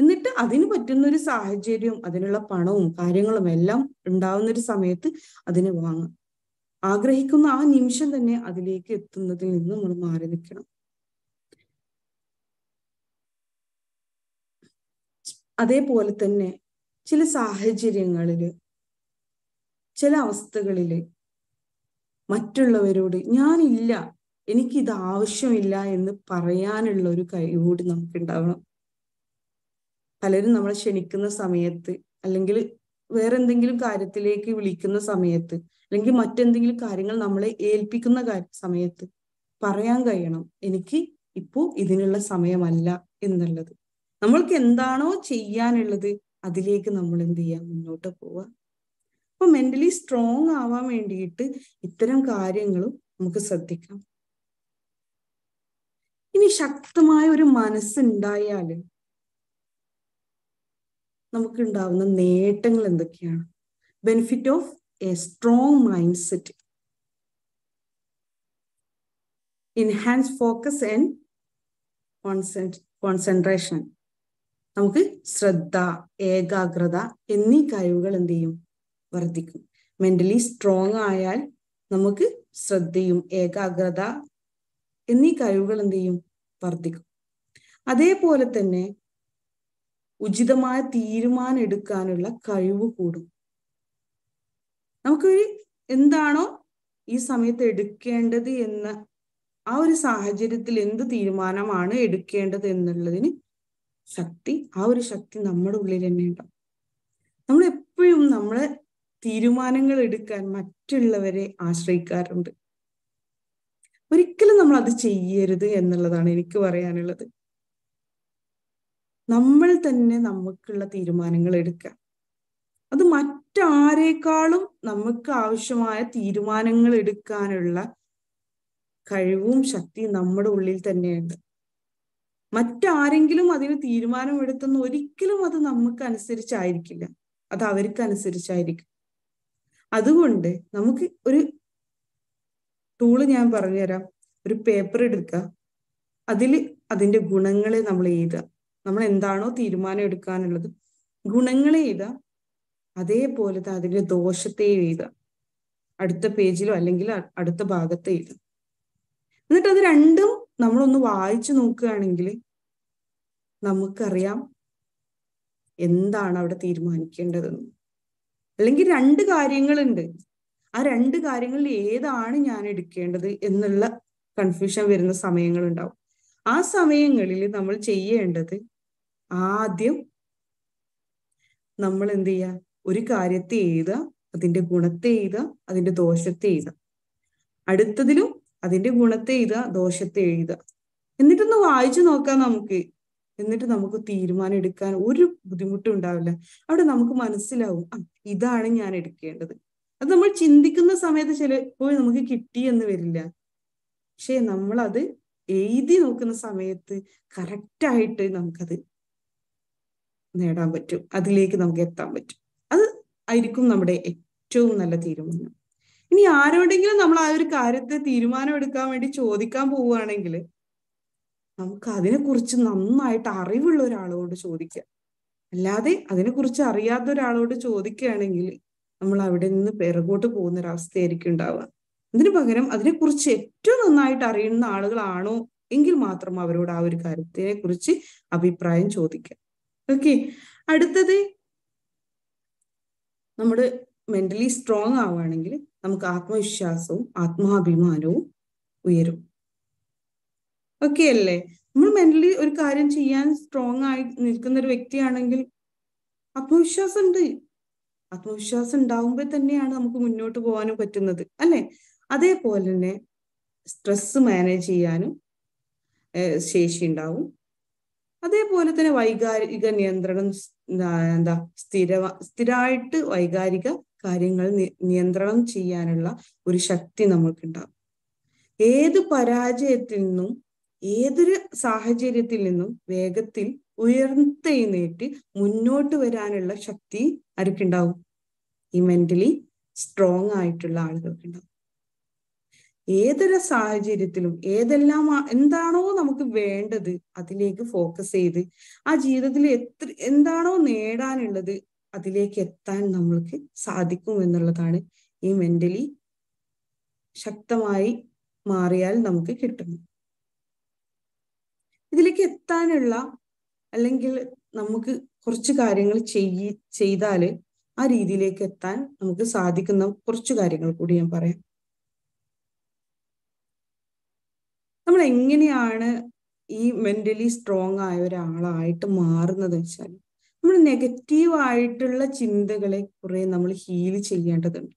എന്നിട്ട് അതിന് പറ്റുന്ന ഒരു സാഹചര്യം, അതിനുള്ള പണവും കാര്യങ്ങളും എല്ലാം ഉണ്ടാവുന്ന ഒരു സമയത്ത് അതിന് വാങ്ങാം. ആഗ്രഹിക്കുന്ന ആ നിമിഷം തന്നെ അതിലേക്ക് എത്തുന്നതിൽ നിന്ന് നമ്മൾ മാറി നിൽക്കണം. അതേപോലെ തന്നെ ചില സാഹചര്യങ്ങളില്, ചില അവസ്ഥകളില് മറ്റുള്ളവരോട് ഞാനില്ല, എനിക്കിത് ആവശ്യമില്ല എന്ന് പറയാനുള്ള ഒരു കഴിവോട് നമുക്ക് ഉണ്ടാവണം. പലരും നമ്മളെ ക്ഷണിക്കുന്ന സമയത്ത്, അല്ലെങ്കിൽ വേറെ എന്തെങ്കിലും കാര്യത്തിലേക്ക് വിളിക്കുന്ന സമയത്ത്, അല്ലെങ്കിൽ മറ്റെന്തെങ്കിലും കാര്യങ്ങൾ നമ്മളെ ഏൽപ്പിക്കുന്ന സമയത്ത് പറയാൻ കഴിയണം, എനിക്ക് ഇപ്പോ ഇതിനുള്ള സമയമല്ല എന്നുള്ളത്. നമ്മൾക്ക് എന്താണോ ചെയ്യാനുള്ളത് അതിലേക്ക് നമ്മൾ എന്ത് ചെയ്യാം, മുന്നോട്ട് പോവുക. അപ്പൊ മെന്റലി സ്ട്രോങ് ആവാൻ വേണ്ടിയിട്ട് ഇത്തരം കാര്യങ്ങളും നമുക്ക് ശ്രദ്ധിക്കാം. ഇനി ശക്തമായ ഒരു മനസ്സുണ്ടായാല് നമുക്കുണ്ടാവുന്ന നേട്ടങ്ങൾ എന്തൊക്കെയാണ്? Benefit of a strong mindset, enhance focus and concentration. നമുക്ക് ശ്രദ്ധ, ഏകാഗ്രത എന്നീ കഴിവുകൾ എന്ത് ചെയ്യും? വർദ്ധിക്കും. മെന്റലി സ്ട്രോങ് ആയാൽ നമുക്ക് ശ്രദ്ധയും ഏകാഗ്രത എന്നീ കഴിവുകൾ എന്ത് ചെയ്യും? വർദ്ധിക്കും. അതേപോലെ തന്നെ ഉചിതമായ തീരുമാനം എടുക്കാനുള്ള കഴിവ് കൂടും. നമുക്കൊരു എന്താണോ ഈ സമയത്ത് എടുക്കേണ്ടത് എന്ന ആ ഒരു സാഹചര്യത്തിൽ എന്ത് തീരുമാനമാണ് എടുക്കേണ്ടത് എന്നുള്ളതിന് ശക്തി, ആ ഒരു ശക്തി നമ്മുടെ ഉള്ളിൽ തന്നെ ഉണ്ടാവും. നമ്മൾ എപ്പോഴും നമ്മളെ തീരുമാനങ്ങൾ എടുക്കാൻ മറ്റുള്ളവരെ ആശ്രയിക്കാറുണ്ട്. ഒരിക്കലും നമ്മൾ അത് ചെയ്യരുത് എന്നുള്ളതാണ് എനിക്ക് പറയാനുള്ളത്. നമ്മൾ തന്നെ നമുക്കുള്ള തീരുമാനങ്ങൾ എടുക്കുക. അത് മറ്റാരേക്കാളും നമുക്ക് ആവശ്യമായ തീരുമാനങ്ങൾ എടുക്കാനുള്ള കഴിവും ശക്തിയും നമ്മുടെ ഉള്ളിൽ തന്നെയുണ്ട്. മറ്റാരെങ്കിലും അതിന് തീരുമാനമെടുത്തെന്ന് ഒരിക്കലും അത് നമുക്ക് അനുസരിച്ചായിരിക്കില്ല, അത് അവർക്ക് അനുസരിച്ചായിരിക്കും. അതുകൊണ്ട് നമുക്ക് ഒരു ടൂള് ഞാൻ പറഞ്ഞുതരാം. ഒരു പേപ്പർ എടുക്കുക, അതിൽ അതിൻ്റെ ഗുണങ്ങളെ നമ്മൾ എഴുതുക. നമ്മൾ എന്താണോ തീരുമാനം എടുക്കാനുള്ളത് ഗുണങ്ങളെ എഴുതുക, അതേപോലെ തന്നെ അതിൻ്റെ ദോഷത്തെ എഴുതുക അടുത്ത പേജിലോ അല്ലെങ്കിൽ അടുത്ത ഭാഗത്ത് എഴുതുക. എന്നിട്ട് അത് രണ്ടും നമ്മളൊന്ന് വായിച്ചു നോക്കുകയാണെങ്കിൽ നമുക്കറിയാം എന്താണ് അവിടെ തീരുമാനിക്കേണ്ടതെന്ന്. അല്ലെങ്കിൽ രണ്ട് കാര്യങ്ങളുണ്ട്, ആ രണ്ട് കാര്യങ്ങളിൽ ഏതാണ് ഞാൻ എടുക്കേണ്ടത് എന്നുള്ള കൺഫ്യൂഷൻ വരുന്ന സമയങ്ങളുണ്ടാവും. ആ സമയങ്ങളിൽ നമ്മൾ ചെയ്യേണ്ടത്, ആദ്യം നമ്മൾ എന്ത് ചെയ്യുക, ഒരു കാര്യത്തെ എഴുതുക, അതിൻ്റെ ഗുണത്തെ എഴുതുക, അതിൻ്റെ ദോഷത്തെ എഴുതുക. അടുത്തതിലും അതിൻ്റെ ഗുണത്തെ എഴുതുക, ദോഷത്തെ എഴുതുക. എന്നിട്ടൊന്ന് വായിച്ചു നോക്കാം നമുക്ക്. എന്നിട്ട് നമുക്ക് തീരുമാനം എടുക്കാൻ ഒരു ബുദ്ധിമുട്ടും ഉണ്ടാവില്ല. അവിടെ നമുക്ക് മനസ്സിലാവും ഇതാണ് ഞാൻ എടുക്കേണ്ടത്. അത് നമ്മൾ ചിന്തിക്കുന്ന സമയത്ത് ചിലപ്പോൾ നമുക്ക് കിട്ടിയെന്ന് വരില്ല, പക്ഷെ നമ്മളത് എഴുതി നോക്കുന്ന സമയത്ത് കറക്റ്റായിട്ട് നമുക്കത് നേടാൻ പറ്റും, അതിലേക്ക് നമുക്ക് എത്താൻ പറ്റും. അത് ആയിരിക്കും നമ്മുടെ ഏറ്റവും നല്ല തീരുമാനം. ഇനി ആരോടെങ്കിലും നമ്മൾ ആ ഒരു കാര്യത്തെ തീരുമാനം എടുക്കാൻ വേണ്ടി ചോദിക്കാൻ പോവുകയാണെങ്കിൽ നമുക്ക് അതിനെക്കുറിച്ച് നന്നായിട്ട് അറിവുള്ള ഒരാളോട് ചോദിക്കാം. അല്ലാതെ അതിനെക്കുറിച്ച് അറിയാത്ത ഒരാളോട് ചോദിക്കുകയാണെങ്കിൽ നമ്മൾ അവിടെ നിന്ന് പിറകോട്ട് പോകുന്ന ഒരവസ്ഥയായിരിക്കും ഉണ്ടാവുക. അതിന് പകരം അതിനെക്കുറിച്ച് ഏറ്റവും നന്നായിട്ട് അറിയുന്ന ആളുകളാണോ എങ്കിൽ മാത്രം അവരോട് ആ ഒരു കാര്യത്തിനെ കുറിച്ച് അഭിപ്രായം ചോദിക്കാം. ഓക്കെ, അടുത്തത് നമ്മൾ മെന്റലി സ്ട്രോങ് ആവുകയാണെങ്കിൽ നമുക്ക് ആത്മവിശ്വാസവും ആത്മാഭിമാനവും ഉയരും. ഓക്കെ അല്ലേ? നമ്മൾ മെന്റലി ഒരു കാര്യം ചെയ്യാൻ സ്ട്രോങ് ആയി നിൽക്കുന്ന ഒരു വ്യക്തിയാണെങ്കിൽ ആത്മവിശ്വാസമുണ്ട്. ആത്മവിശ്വാസം ഉണ്ടാവുമ്പോൾ തന്നെയാണ് നമുക്ക് മുന്നോട്ട് പോകാനും പറ്റുന്നത്, അല്ലെ? അതേപോലെ തന്നെ സ്ട്രെസ് മാനേജ് ചെയ്യാനും ശേഷി ഉണ്ടാവും. അതേപോലെ തന്നെ വൈകാരിക നിയന്ത്രണം, സ്ഥിരമായിട്ട് വൈകാരിക കാര്യങ്ങൾ നിയന്ത്രണം ചെയ്യാനുള്ള ഒരു ശക്തി നമുക്കുണ്ടാവും. ഏത് പരാജയത്തിൽ നിന്നും, ഏതൊരു സാഹചര്യത്തിൽ നിന്നും വേഗത്തിൽ ഉയർത്തെഴുന്നേറ്റ് മുന്നോട്ട് വരാനുള്ള ശക്തി ആർക്കുണ്ടാവും? ഈ മെന്റലി സ്ട്രോങ് ആയിട്ടുള്ള ആളുകൾക്കുണ്ടാവും. ഏതൊരു സാഹചര്യത്തിലും ഏതെല്ലാം എന്താണോ നമുക്ക് വേണ്ടത് അതിലേക്ക് ഫോക്കസ് ചെയ്ത് ആ ജീവിതത്തിൽ എന്താണോ നേടാനുള്ളത് അതിലേക്ക് എത്താൻ നമ്മൾക്ക് സാധിക്കും എന്നുള്ളതാണ് ഈ മെന്റലി ശക്തമായി മാറിയാൽ നമുക്ക് കിട്ടുന്നത്. ഇതിലേക്ക് എത്താനുള്ള അല്ലെങ്കിൽ നമുക്ക് കുറച്ച് കാര്യങ്ങൾ ചെയ്താൽ ആ രീതിയിലേക്ക് എത്താൻ നമുക്ക് സാധിക്കുന്ന കുറച്ച് കാര്യങ്ങൾ കൂടി ഞാൻ പറയാം. നമ്മൾ എങ്ങനെയാണ് ഈ മെന്റലി സ്ട്രോങ് ആയ ഒരാളായിട്ട് മാറുന്നത് വെച്ചാൽ നമ്മൾ നെഗറ്റീവായിട്ടുള്ള ചിന്തകളെ കുറെ നമ്മൾ ഹീൽ ചെയ്യേണ്ടതുണ്ട്.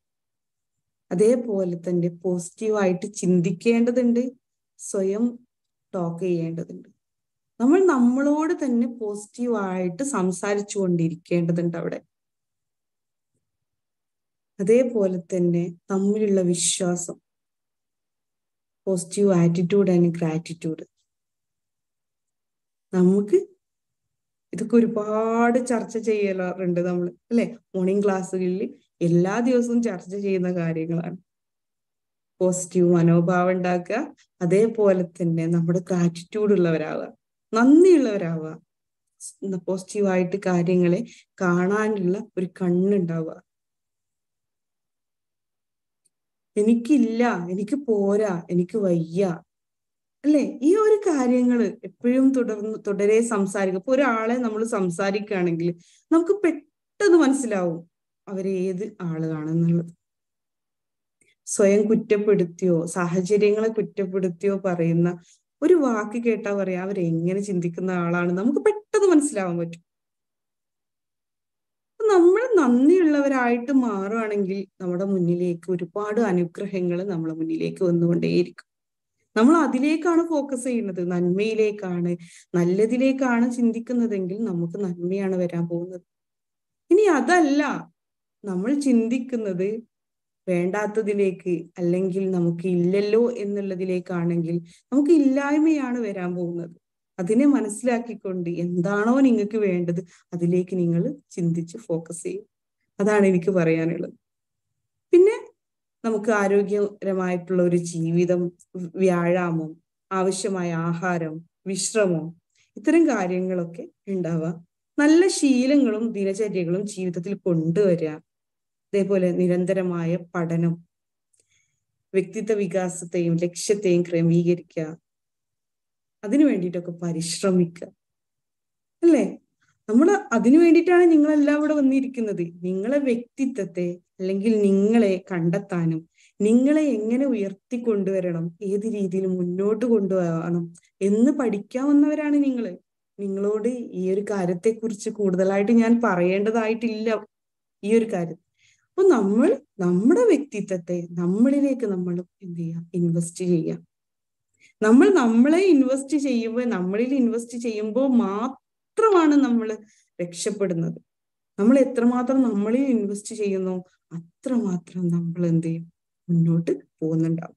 അതേപോലെ തന്നെ പോസിറ്റീവായിട്ട് ചിന്തിക്കേണ്ടതുണ്ട്, സ്വയം ടോക്ക് ചെയ്യേണ്ടതുണ്ട്. നമ്മൾ നമ്മളോട് തന്നെ പോസിറ്റീവായിട്ട് സംസാരിച്ചു കൊണ്ടിരിക്കേണ്ടതുണ്ട് അവിടെ. അതേപോലെ തന്നെ നമ്മിലുള്ള വിശ്വാസം, പോസിറ്റീവ് ആറ്റിറ്റ്യൂഡ് ആൻഡ് ഗ്രാറ്റിറ്റ്യൂഡ്. നമുക്ക് ഇതൊക്കെ ഒരുപാട് ചർച്ച ചെയ്യലാറുണ്ട് നമ്മൾ, അല്ലെ? മോർണിംഗ് ക്ലാസ്സുകളിൽ എല്ലാ ദിവസവും ചർച്ച ചെയ്യുന്ന കാര്യങ്ങളാണ്. പോസിറ്റീവ് മനോഭാവം ഉണ്ടാക്കുക, അതേപോലെ തന്നെ നമ്മുടെ ഗ്രാറ്റിറ്റ്യൂഡ് ഉള്ളവരാവുക, നന്ദിയുള്ളവരാവുക, the positive eye to Karingale, Kana and La Prikandava. Enikilla, Enikapora, Enikavaya. Lay, you are carrying a prim to the day samsari, Pura, and Namu samsari carnagly. Namku pet to the one silau. Avare the Alagan. Soyang Quitapuditio, Sahajinga Quitapuditio Parena. ഒരു വാക്ക് കേട്ട പറയാ അവർ എങ്ങനെ ചിന്തിക്കുന്ന ആളാണ് നമുക്ക് പെട്ടെന്ന് മനസ്സിലാവാൻ പറ്റും നമ്മൾ നന്ദിയുള്ളവരായിട്ട് മാറുവാണെങ്കിൽ നമ്മുടെ മുന്നിലേക്ക് ഒരുപാട് അനുഗ്രഹങ്ങൾ നമ്മുടെ മുന്നിലേക്ക് വന്നുകൊണ്ടേയിരിക്കും നമ്മൾ അതിലേക്കാണ് ഫോക്കസ് ചെയ്യുന്നത് നന്മയിലേക്കാണ് നല്ലതിലേക്കാണ് ചിന്തിക്കുന്നതെങ്കിൽ നമുക്ക് നന്മയാണ് വരാൻ പോകുന്നത് ഇനി അതല്ല നമ്മൾ ചിന്തിക്കുന്നത് Vendatadileki, a lingil Namuki, Lelo in the Ladilek Arnangil, Namuki Laimayana Verambo, Adine Manaslaki Kundi, and Dano Ningaki Vendad, Adilek in England, Chindich Focusing, Adaniki Varianilla. Pinne Namukaru Ramai Plorici with Viaramum, Avishamaya Haram, Vishramo, Ithangarangal, Indava, Nalla Shielangalum, Dinaja Deglum, Chivatil Kunduria. Nirandaramaya Padanum Victita Vigasatame, lecture thing, Kremigirka Adinuenditoka Parishramika. Le Namada Adinuendita and Ningla loved on Nirikinadi, Ningla Victitate, Lengil Ningale, Kandatanum, Ningala Engana Virti Kunduranum, Edi Mundo to Kunduanum, in the Padika on the Veran in England, Ninglodi, Irkarate Kurchakud, the lighting and Parayenda the Itilla Irkarat. Number, number of victitate, number like a number of India, investigate. Number investigate, number investigate, matra one and number lectured another. Number etramata, number investigate, no atramatra number and they noted bone and up.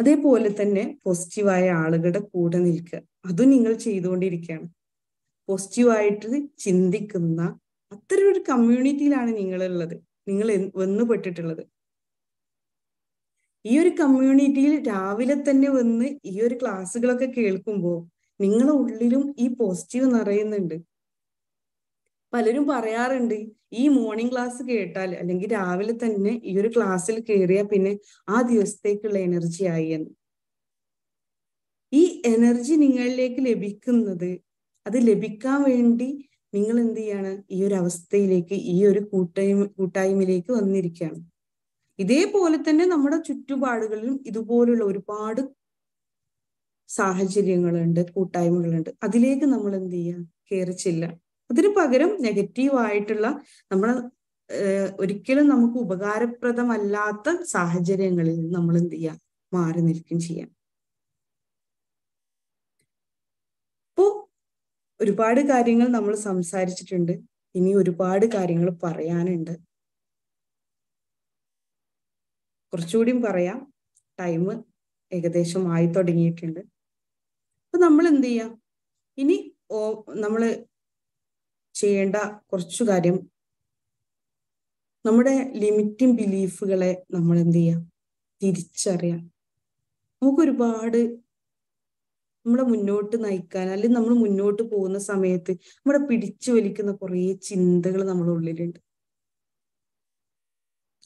They poletane, positive I alleged a coat and ilka. Aduningal chido diricam. Positive Chindikuna, other community land in England, Ningle won the particular. Your community, Davilatane, your classical like a Kelkumbo, Ningle Udlidum e positive Narayanandi. Palidum Parayarandi, e morning class Ketal, and get Avilatane, your classical area pine, are the obstacle energy ion. E energy Ningle Lake Lebikun. That's why we have to do this. We have to do this. We have to do this. We have to do this. ഒരുപാട് കാര്യങ്ങൾ നമ്മൾ സംസാരിച്ചിട്ടുണ്ട് ഇനി ഒരുപാട് കാര്യങ്ങൾ പറയാനുണ്ട് കുറച്ചുകൂടി പറയാം ടൈം ഏകദേശം ആയി തുടങ്ങിയിട്ടുണ്ട് അപ്പോൾ നമ്മൾ എന്തു ചെയ്യാ ഇനി നമ്മൾ ചെയ്യേണ്ട കുറച്ചു കാര്യം നമ്മുടെ ലിമിറ്റിംഗ് ബിലീഫുകളെ നമ്മൾ എന്തു ചെയ്യാ തിരിച്ചറിയാം നമുക്ക് ഒരുപാട് We have to take a look at our own thoughts. We have to take a look at our own thoughts.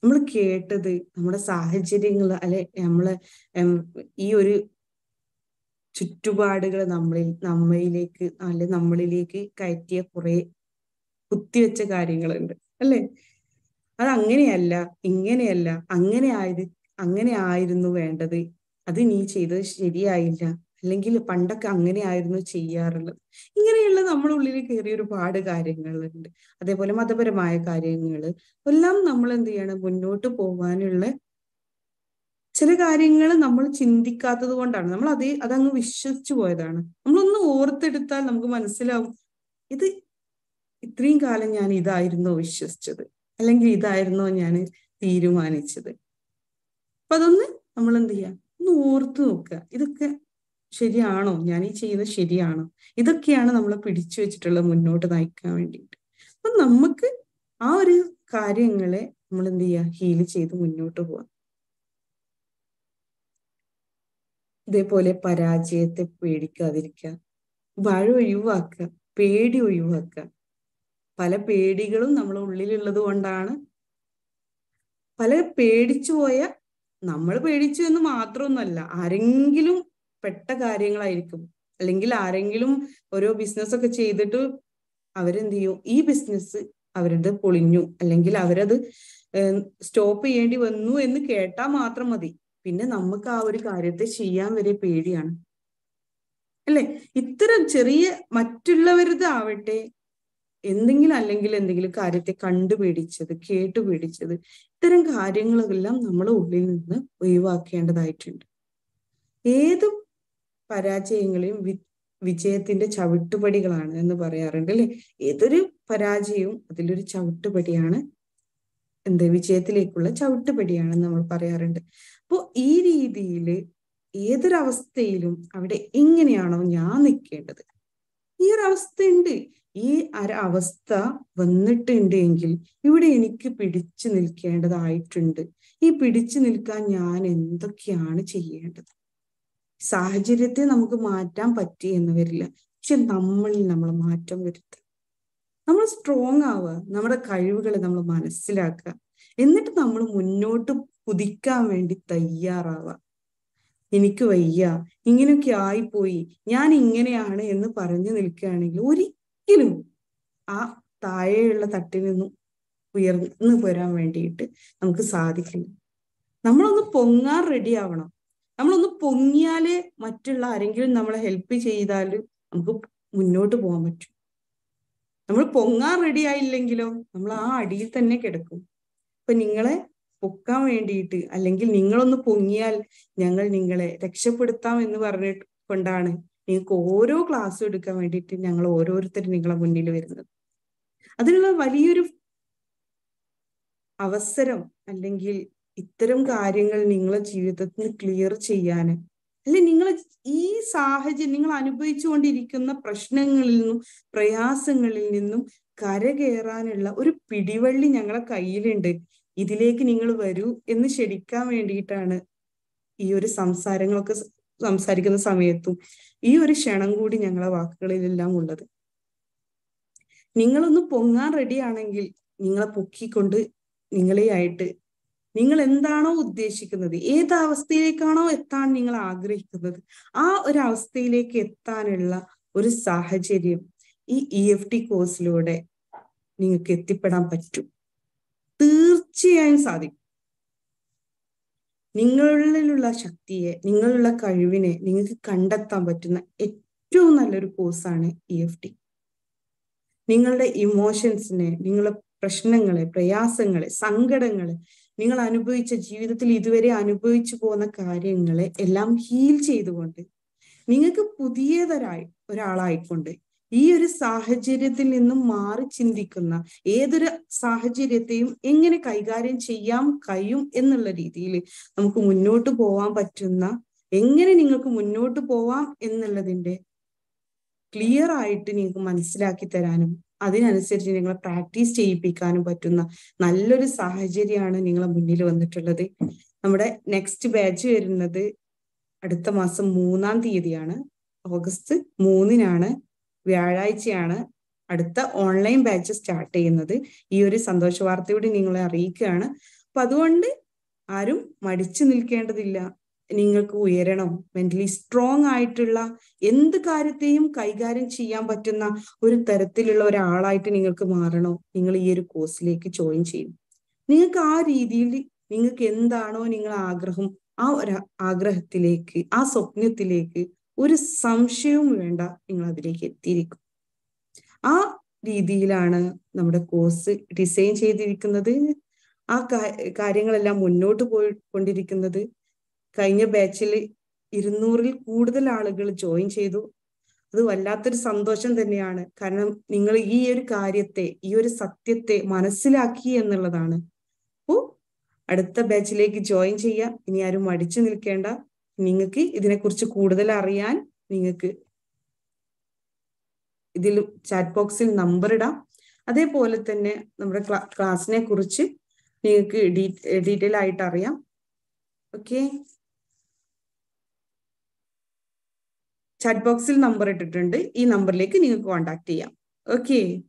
We have to take a look at our own thoughts. We have to take a Lingil Panda Kangani Irno Chiarl. Ingela Namulu carrier part a carrying island. At the Polama the Bermaya carrying island. Ulam Namal and the Anna window to Povanilla Chelacaring Namal Chindicata the one Tanamala, the Adang wishes to Voidana. Amlon the Ortha Namgumansilla. It drink Alanani the Irno wishes to the Alangi the Irno Yanis, the Ruman each other. Padone Amalandia, no Orthuka. Shediano, Yanichi the Shediano. Either Kiana Namla Pidichuchilla would note the icon. But Namak, our carrying a Mulandia, Hilichi the window to one. ഇതേപോലെ പരാജയത്തെ പേടിക്കാതിരിക്കുക, ഭയ ഒഴിവാക്കുക, പേടി ഒഴിവാക്കുക. പല പേടികളും നമ്മളെ ഉള്ളിലുള്ളത് കൊണ്ടാണ് പല പേടിച്ചു പോയ, നമ്മൾ പേടിച്ചു എന്ന് മാത്രമൊന്നുമല്ല, ആരെങ്കിലും പെട്ട കാര്യങ്ങളായിരിക്കും, അല്ലെങ്കിൽ ആരെങ്കിലും ഓരോ ബിസിനസ് ഒക്കെ ചെയ്തിട്ട് അവരെന്ത് ചെയ്യും, ഈ ബിസിനസ് അവരത് പൊളിഞ്ഞു അല്ലെങ്കിൽ അവരത് സ്റ്റോപ്പ് ചെയ്യേണ്ടി വന്നു എന്ന് കേട്ടാൽ മാത്രം മതി, പിന്നെ നമുക്ക് ആ ഒരു കാര്യത്തെ ചെയ്യാൻ വരെ പേടിയാണ് അല്ലെ. ഇത്തരം ചെറിയ മറ്റുള്ളവരുതാവട്ടെ, എന്തെങ്കിലും അല്ലെങ്കിൽ എന്തെങ്കിലും കാര്യത്തെ കണ്ടുപേടിച്ചത്, കേട്ടുപേടിച്ചത്, ഇത്തരം കാര്യങ്ങളെല്ലാം നമ്മളെ ഉള്ളിൽ നിന്ന് ഒഴിവാക്കേണ്ടതായിട്ടുണ്ട്. ഏത് പരാജയങ്ങളെയും വിജയത്തിന്റെ ചവിട്ടുപടികളാണ് എന്ന് പറയാറുണ്ട് അല്ലെ. ഏതൊരു പരാജയവും അതിലൊരു ചവിട്ടുപടിയാണ്, എന്ത് വിജയത്തിലേക്കുള്ള ചവിട്ടുപടിയാണ് നമ്മൾ പറയാറുണ്ട്. അപ്പോൾ ഈ രീതിയിൽ ഏതൊരവസ്ഥയിലും അവിടെ എങ്ങനെയാണോ ഞാൻ നിൽക്കേണ്ടത്, ഈ ഒരു അവസ്ഥയുണ്ട്, ഈ അവസ്ഥ വന്നിട്ടുണ്ട് എങ്കിൽ ഇവിടെ എനിക്ക് പിടിച്ചു നിൽക്കേണ്ടതായിട്ടുണ്ട്, ഈ പിടിച്ചു നിൽക്കാൻ ഞാൻ എന്തൊക്കെയാണ് ചെയ്യേണ്ടത്? സാഹചര്യത്തെ നമുക്ക് മാറ്റാൻ പറ്റി എന്ന് വരില്ല, പക്ഷെ നമ്മളിൽ നമ്മൾ മാറ്റം വരുത്തുക, നമ്മൾ സ്ട്രോങ് ആവുക, നമ്മുടെ കഴിവുകളെ നമ്മൾ മനസ്സിലാക്കുക, എന്നിട്ട് നമ്മൾ മുന്നോട്ട് കുതിക്കാൻ വേണ്ടി തയ്യാറാവുക. എനിക്ക് വയ്യ, ഇങ്ങനെയൊക്കെ ആയിപ്പോയി, ഞാൻ ഇങ്ങനെയാണ് എന്ന് പറഞ്ഞു നിൽക്കുകയാണെങ്കിൽ ഒരിക്കലും ആ താഴെയുള്ള തട്ടിൽ നിന്നും ഉയർന്നു പോരാൻ വേണ്ടിയിട്ട് നമുക്ക് സാധിക്കില്ല. നമ്മളൊന്ന് പൊങ്ങാൻ റെഡി ആവണം. നമ്മളൊന്ന് പൊങ്ങിയാലേ മറ്റുള്ള ആരെങ്കിലും നമ്മളെ ഹെൽപ്പ് ചെയ്താൽ നമുക്ക് മുന്നോട്ട് പോകാൻ പറ്റും. നമ്മൾ പൊങ്ങാൻ റെഡി ആയില്ലെങ്കിലോ നമ്മൾ ആ അടിയിൽ തന്നെ കിടക്കും. അപ്പൊ നിങ്ങളെ പൊക്കാൻ വേണ്ടിയിട്ട് അല്ലെങ്കിൽ നിങ്ങളൊന്ന് പൊങ്ങിയാൽ ഞങ്ങൾ നിങ്ങളെ രക്ഷപ്പെടുത്താം എന്ന് പറഞ്ഞിട്ട് കൊണ്ടാണ് നിങ്ങൾക്ക് ഓരോ ക്ലാസ്സും എടുക്കാൻ വേണ്ടിയിട്ട് ഞങ്ങൾ ഓരോരുത്തരും നിങ്ങളെ മുന്നിൽ വരുന്നത്. അതിനുള്ള വലിയൊരു അവസരം അല്ലെങ്കിൽ ഇത്തരം കാര്യങ്ങൾ നിങ്ങളെ ജീവിതത്തിൽ ക്ലിയർ ചെയ്യാൻ, അല്ലെ നിങ്ങൾ ഈ സാഹചര്യം നിങ്ങൾ അനുഭവിച്ചുകൊണ്ടിരിക്കുന്ന പ്രശ്നങ്ങളിൽ നിന്നും പ്രയാസങ്ങളിൽ നിന്നും കരകയറാനുള്ള ഒരു പിടിവള്ളി ഞങ്ങളെ കയ്യിലുണ്ട്, ഇതിലേക്ക് നിങ്ങൾ വരൂ എന്ന് ക്ഷണിക്കാൻ വേണ്ടിയിട്ടാണ് ഈ ഒരു സംസാരങ്ങളൊക്കെ സംസാരിക്കുന്ന സമയത്തും ഈ ഒരു ക്ഷണം കൂടി ഞങ്ങളെ വാക്കുകളിലെല്ലാം ഉള്ളത്. നിങ്ങളൊന്ന് പൊങ്ങാൻ റെഡിയാണെങ്കിൽ നിങ്ങളെ പൊക്കിക്കൊണ്ട് നിങ്ങളെ ആയിട്ട് നിങ്ങൾ എന്താണോ ഉദ്ദേശിക്കുന്നത്, ഏത് അവസ്ഥയിലേക്കാണോ എത്താൻ നിങ്ങൾ ആഗ്രഹിക്കുന്നത്, ആ ഒരു അവസ്ഥയിലേക്ക് എത്താനുള്ള ഒരു സാഹചര്യം ഈ EFT കോഴ്സിലൂടെ നിങ്ങൾക്ക് എത്തിപ്പെടാൻ പറ്റും, തീർച്ചയായും സാധിക്കും. നിങ്ങളിലുള്ള ശക്തിയെ, നിങ്ങളുള്ള കഴിവിനെ നിങ്ങൾക്ക് കണ്ടെത്താൻ പറ്റുന്ന ഏറ്റവും നല്ലൊരു കോഴ്സാണ് EFT. നിങ്ങളുടെ ഇമോഷൻസിനെ, നിങ്ങളുടെ പ്രശ്നങ്ങളെ, പ്രയാസങ്ങളെ, സങ്കടങ്ങളെ, നിങ്ങൾ അനുഭവിച്ച ജീവിതത്തിൽ ഇതുവരെ അനുഭവിച്ചു പോകുന്ന കാര്യങ്ങളെ എല്ലാം ഹീൽ ചെയ്തുകൊണ്ട് നിങ്ങൾക്ക് പുതിയതൊരായി ഒരാളായിക്കൊണ്ട് ഈ ഒരു സാഹചര്യത്തിൽ നിന്നും മാറി ചിന്തിക്കുന്ന, ഏതൊരു സാഹചര്യത്തെയും എങ്ങനെ കൈകാര്യം ചെയ്യാൻ കഴിയും എന്നുള്ള രീതിയിൽ നമുക്ക് മുന്നോട്ട് പോവാൻ പറ്റുന്ന, എങ്ങനെ നിങ്ങൾക്ക് മുന്നോട്ട് പോവാം എന്നുള്ളതിൻ്റെ ക്ലിയർ ആയിട്ട് നിങ്ങൾക്ക് മനസ്സിലാക്കി തരാനും അതിനനുസരിച്ച് നിങ്ങളെ പ്രാക്ടീസ് ചെയ്യിപ്പിക്കാനും പറ്റുന്ന നല്ലൊരു സാഹചര്യമാണ് നിങ്ങളെ മുന്നിൽ വന്നിട്ടുള്ളത്. നമ്മുടെ നെക്സ്റ്റ് ബാച്ച് വരുന്നത് അടുത്ത മാസം 3-ാം തീയതിയാണ്, August 3-നാണ്, വ്യാഴാഴ്ചയാണ് അടുത്ത ഓൺലൈൻ ബാച്ച് സ്റ്റാർട്ട് ചെയ്യുന്നത്. ഈ ഒരു സന്തോഷ വാർത്തയോടെ നിങ്ങളെ അറിയിക്കുകയാണ്. അപ്പൊ അതുകൊണ്ട് ആരും മടിച്ചു നിൽക്കേണ്ടതില്ല. നിങ്ങൾക്ക് ഉയരണം, മെന്റലി സ്ട്രോങ് ആയിട്ടുള്ള എന്ത് കാര്യത്തെയും കൈകാര്യം ചെയ്യാൻ പറ്റുന്ന ഒരു തരത്തിലുള്ള ഒരാളായിട്ട് നിങ്ങൾക്ക് മാറണോ, നിങ്ങൾ ഈ ഒരു കോഴ്സിലേക്ക് ജോയിൻ ചെയ്യും. നിങ്ങൾക്ക് ആ രീതിയിൽ നിങ്ങൾക്ക് എന്താണോ നിങ്ങൾ ആഗ്രഹം, ആ ഒരു ആഗ്രഹത്തിലേക്ക്, ആ സ്വപ്നത്തിലേക്ക് ഒരു സംശയവും വേണ്ട, നിങ്ങൾ അതിലേക്ക് എത്തിയിരിക്കും. ആ രീതിയിലാണ് നമ്മുടെ കോഴ്സ് ഡിസൈൻ ചെയ്തിരിക്കുന്നത്, ആ കാര്യങ്ങളെല്ലാം മുന്നോട്ട് പോയിക്കൊണ്ടിരിക്കുന്നത്. കഴിഞ്ഞ ബാച്ചിൽ 200-ൽ കൂടുതൽ ആളുകൾ ജോയിൻ ചെയ്തു. അത് വല്ലാത്തൊരു സന്തോഷം തന്നെയാണ്. കാരണം നിങ്ങൾ ഈ ഒരു കാര്യത്തെ, ഈ ഒരു സത്യത്തെ മനസ്സിലാക്കി എന്നുള്ളതാണ്. അപ്പോൾ അടുത്ത ബാച്ചിലേക്ക് ജോയിൻ ചെയ്യാം. ഇനി ആരും മടിച്ചു നിൽക്കേണ്ട. നിങ്ങൾക്ക് ഇതിനെക്കുറിച്ച് കൂടുതൽ അറിയാൻ നിങ്ങൾക്ക് ഇതിൽ ചാറ്റ് ബോക്സിൽ നമ്പർ ഇടാം. അതേപോലെ തന്നെ നമ്മുടെ ക്ലാസ്സിനെ കുറിച്ച് നിങ്ങൾക്ക് ഡീറ്റെയിൽ ആയിട്ട് അറിയാം. Okay. chat box number at e number lake in contact. Okay.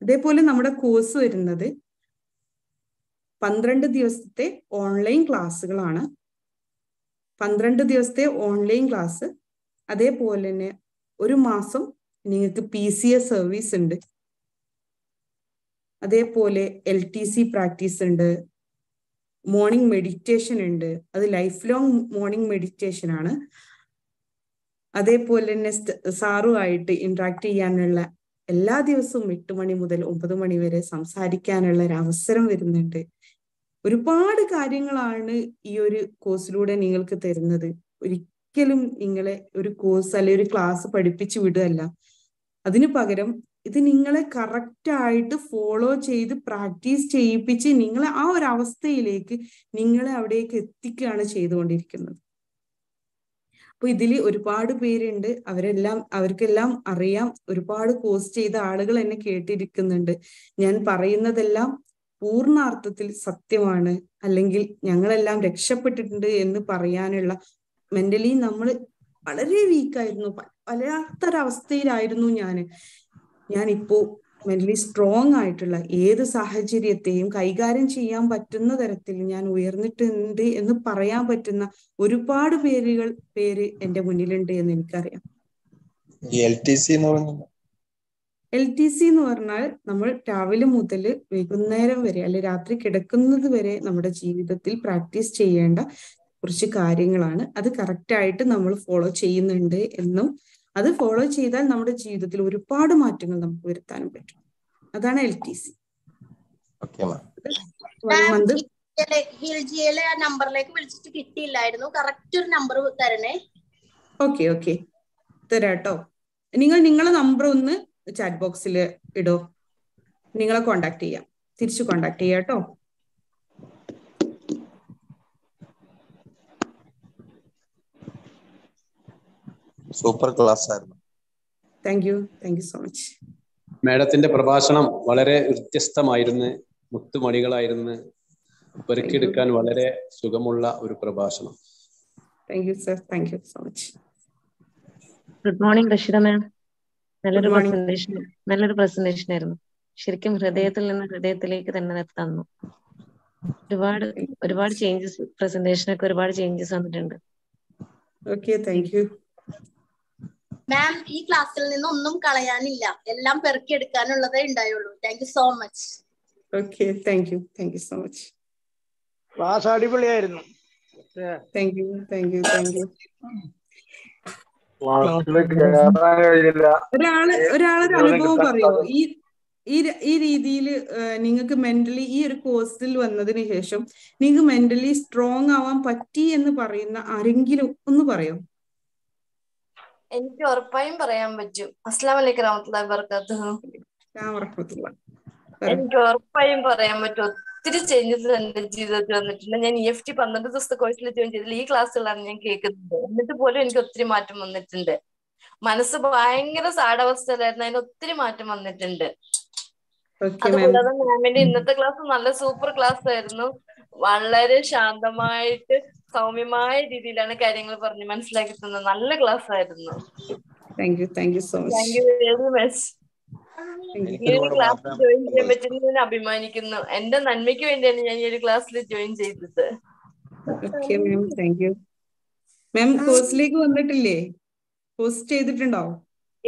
They pull a number course in the day. 12 ദിവസത്തെ ഓൺലൈൻ ക്ലാസ്സുകളാണ് 12 ദിവസത്തെ ഓൺലൈൻ ക്ലാസ് അതേപോലെ തന്നെ ഒരു മാസം നിങ്ങൾക്ക് പിസിഎസ് സർവീസ് ഉണ്ട് അതേപോലെ എൽടിസി പ്രാക്ടീസ് ഉണ്ട് മോർണിംഗ് മെഡിറ്റേഷൻ ഉണ്ട് അത് ലൈഫ് ലോംഗ് മോർണിംഗ് മെഡിറ്റേഷൻ ആണ് അതേപോലെ തന്നെ സാറുമായിട്ട് ഇന്ററാക്ട് ചെയ്യാനുള്ള എല്ലാ ദിവസവും 8 മണി മുതൽ 9 മണി വരെ സംസാരിക്കാനുള്ള ഒരു അവസരം വരുന്നുണ്ട് ഒരുപാട് കാര്യങ്ങളാണ് ഈ ഒരു കോഴ്സിലൂടെ നിങ്ങൾക്ക് തരുന്നത് ഒരിക്കലും നിങ്ങളെ ഒരു കോഴ്സ് അല്ല ഒരു ക്ലാസ് പഠിപ്പിച്ചു വിടല്ല അതിനു പകരം ഇത് നിങ്ങളെ കറക്റ്റ് ആയിട്ട് ഫോളോ ചെയ്ത് പ്രാക്ടീസ് ചെയ്യിപ്പിച്ച് നിങ്ങളെ ആ ഒരു അവസ്ഥയിലേക്ക് നിങ്ങളെ അവിടേക്ക് എത്തിക്കുകയാണ് ചെയ്തുകൊണ്ടിരിക്കുന്നത് അപ്പോൾ ഇതില് ഒരുപാട് പേരുണ്ട് അവർക്കെല്ലാം അറിയാം ഒരുപാട് കോഴ്സ് ചെയ്ത ആളുകൾ എന്നെ കേട്ടിരിക്കുന്നുണ്ട് ഞാൻ പറയുന്നതെല്ലാം പൂർണ്ണാർത്ഥത്തിൽ സത്യമാണ് അല്ലെങ്കിൽ ഞങ്ങളെല്ലാം രക്ഷപ്പെട്ടിട്ടുണ്ട് എന്ന് പറയാനുള്ള മെന്റലി നമ്മൾ വളരെ വീക്ക് ആയിരുന്നു പലതര അവസ്ഥയിലായിരുന്നു ഞാൻ ഇപ്പോൾ മെന്റലി സ്ട്രോങ് ആയിട്ടുള്ള ഏത് സാഹചര്യത്തെയും കൈകാര്യം ചെയ്യാൻ പറ്റുന്ന തരത്തിൽ ഞാൻ ഉയർന്നിട്ടുണ്ട് എന്ന് പറയാൻ പറ്റുന്ന ഒരുപാട് പേര് എൻ്റെ മുന്നിലുണ്ട് എന്ന് എനിക്കറിയാം എൽടിസി എന്ന് പറഞ്ഞാൽ നമ്മൾ രാവിലെ മുതൽ വൈകുന്നേരം വരെ അല്ലെ രാത്രി കിടക്കുന്നത് വരെ നമ്മുടെ ജീവിതത്തിൽ പ്രാക്ടീസ് ചെയ്യേണ്ട കുറച്ച് കാര്യങ്ങളാണ് അത് കറക്റ്റ് ആയിട്ട് നമ്മൾ ഫോളോ ചെയ്യുന്നുണ്ട് എന്നും അത് ഫോളോ ചെയ്താൽ നമ്മുടെ ജീവിതത്തിൽ ഒരുപാട് മാറ്റങ്ങൾ നമുക്ക് വരുത്താനും പറ്റും അതാണ് എൽടിസി ഓക്കേ മാം ഹിൽജിയിലെ നമ്പറിലേക്ക് വിളിച്ചിട്ട് കിട്ടിയില്ലായിരുന്നു കറക്റ്റ് ഒരു നമ്പർ തരണേ ഓക്കേ ഓക്കേ തരാട്ടോ നിങ്ങൾ നിങ്ങളുടെ നമ്പർ ഒന്ന് ചാറ്റ് ബോക്സിൽ ഇടോ നിങ്ങളെ കോണ്ടാക്ട് ചെയ്യാം തിരിച്ചു കോണ്ടാക്ട് ചെയ്യാട്ടോ സൂപ്പർ ക്ലാസ് ആയിരുന്നു താങ്ക് യു സോ മച്ച് മാഡത്തിന്റെ പ്രഭാഷണം വളരെ വ്യത്യസ്തമായിരുന്നു മുത്തുമണികളായിരുന്നു പെറുക്കിയെടുക്കാൻ വളരെ സുഖമുള്ള ഒരു പ്രഭാഷണം thank you sir thank you so much good morning Rashida ma'am നല്ലൊരു പ്രസന്റേഷൻ ആയിരുന്നു ശരിക്കും ഹൃദയത്തിൽ നിന്ന് ഹൃദയത്തിലേക്ക് തന്നെ തന്നു ഒരുപാട് ചേഞ്ചസ് പ്രസന്റേഷനൊക്കെ ഒരുപാട് ചേഞ്ചസ് വന്നിട്ടുണ്ട് ഓക്കേ താങ്ക് യു മാം ഈ ക്ലാസ്സിൽ നിന്ന് ഒന്നും കളയാനില്ല എല്ലാം പെറുക്കി എടുക്കാനുള്ളതേ ഉണ്ടായുള്ളൂ thank you so much okay thank you so much class അടിപൊളിയായിരുന്നു താങ്ക് യു ഒരാളൊരു അനുഭവം പറയോ ഈ രീതിയിൽ നിങ്ങൾക്ക് മെന്റലി ഈ ഒരു കോഴ്സിൽ വന്നതിന് ശേഷം നിങ്ങൾക്ക് മെന്റലി സ്ട്രോങ് ആവാൻ പറ്റി എന്ന് പറയുന്ന ആരെങ്കിലും ഒന്ന് പറയോ എനിക്ക് ഉറപ്പായും പറയാൻ പറ്റും അസ്സലാമു അലൈക്കും വറഹ്മത്തുള്ളാഹി വബറകാതുഹു എനിക്ക് ഉറപ്പായും പറയാൻ പറ്റും ഒത്തിരി ചേഞ്ചസ് എന്റെ ജീവിതത്തിൽ വന്നിട്ടുണ്ട് ഞാൻ EFT 12 ദിവസത്തെ കോഴ്സിൽ ജോയിൻ ചെയ്തതിൽ ഈ ക്ലാസ്സുകളാണ് ഞാൻ കേൾക്കുന്നത് എന്നിട്ട് പോലും എനിക്ക് ഒത്തിരി മാറ്റം വന്നിട്ടുണ്ട് മനസ്സ് ഭയങ്കര സാഡാവസ്ഥയിലായിരുന്നു അതിന് ഒത്തിരി മാറ്റം വന്നിട്ടുണ്ട് അതുകൂടാതെ മാമിന്റെ ഇന്നത്തെ ക്ലാസ് നല്ല സൂപ്പർ ക്ലാസ് ആയിരുന്നു വളരെ ശാന്തമായിട്ട് സൗമ്യമായ രീതിയിലാണ് കാര്യങ്ങൾ പറഞ്ഞ് മനസ്സിലാക്കി തന്നത് നല്ല ക്ലാസ് ആയിരുന്നു ഈ ഒരു ക്ലാസ്സിൽ ജോയിൻ ചെയ്യാൻ പറ്റുന്ന ഞാൻ അഭിമാനിക്കുന്നു എന്റെ നന്മയ്ക്ക് വേണ്ടിയാണ് ഞാൻ ഈ ഒരു ക്ലാസ്സിൽ ജോയിൻ ചെയ്തത്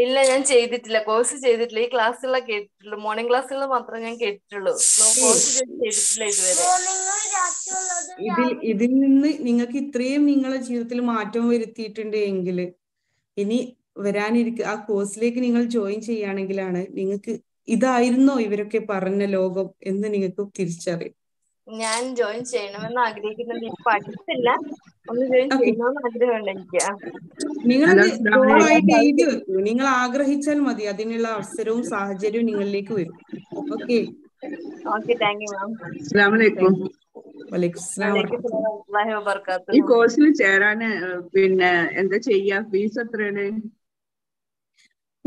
ഇല്ല ഞാൻ ചെയ്തിട്ടില്ല കോഴ്സ് ചെയ്തിട്ടില്ല ഈ ക്ലാസ്സുകളെ കേട്ടിട്ടുള്ളൂ മോർണിംഗ് ക്ലാസ്സുകൾ മാത്രമേ ഞാൻ കേട്ടിട്ടുള്ളൂ ചെയ്തിട്ടില്ല ഇതുവരെ ഇതിൽ നിന്ന് നിങ്ങൾക്ക് ഇത്രയും നിങ്ങളുടെ ജീവിതത്തിൽ മാറ്റം വരുത്തിയിട്ടുണ്ട് എങ്കിൽ ഇനി വരാനിരിക്കുക ആ കോഴ്സിലേക്ക് നിങ്ങൾ ജോയിൻ ചെയ്യുകയാണെങ്കിലാണ് നിങ്ങൾക്ക് ഇതായിരുന്നോ ഇവരൊക്കെ പറഞ്ഞ ലോകം എന്ന് നിങ്ങൾക്ക് തിരിച്ചറിയും ഞാൻ ജോയിൻ ചെയ്യണമെന്ന് ആഗ്രഹിക്കുന്നുണ്ട് ഇപ്പൊ അടുത്തില്ല ഒന്ന് ജോയിൻ ചെയ്യണമെന്ന് ആഗ്രഹമുണ്ട് എനിക്ക് നിങ്ങളായിട്ട് എഴുതി വെക്കൂ നിങ്ങൾ ആഗ്രഹിച്ചാൽ മതി അതിനുള്ള അവസരവും സാഹചര്യവും നിങ്ങളിലേക്ക് വരും ഓക്കെ ഈ കോഴ്സിൽ ചേരാന് പിന്നെ എന്താ ചെയ്യാ ഫീസ് എത്രയാണ്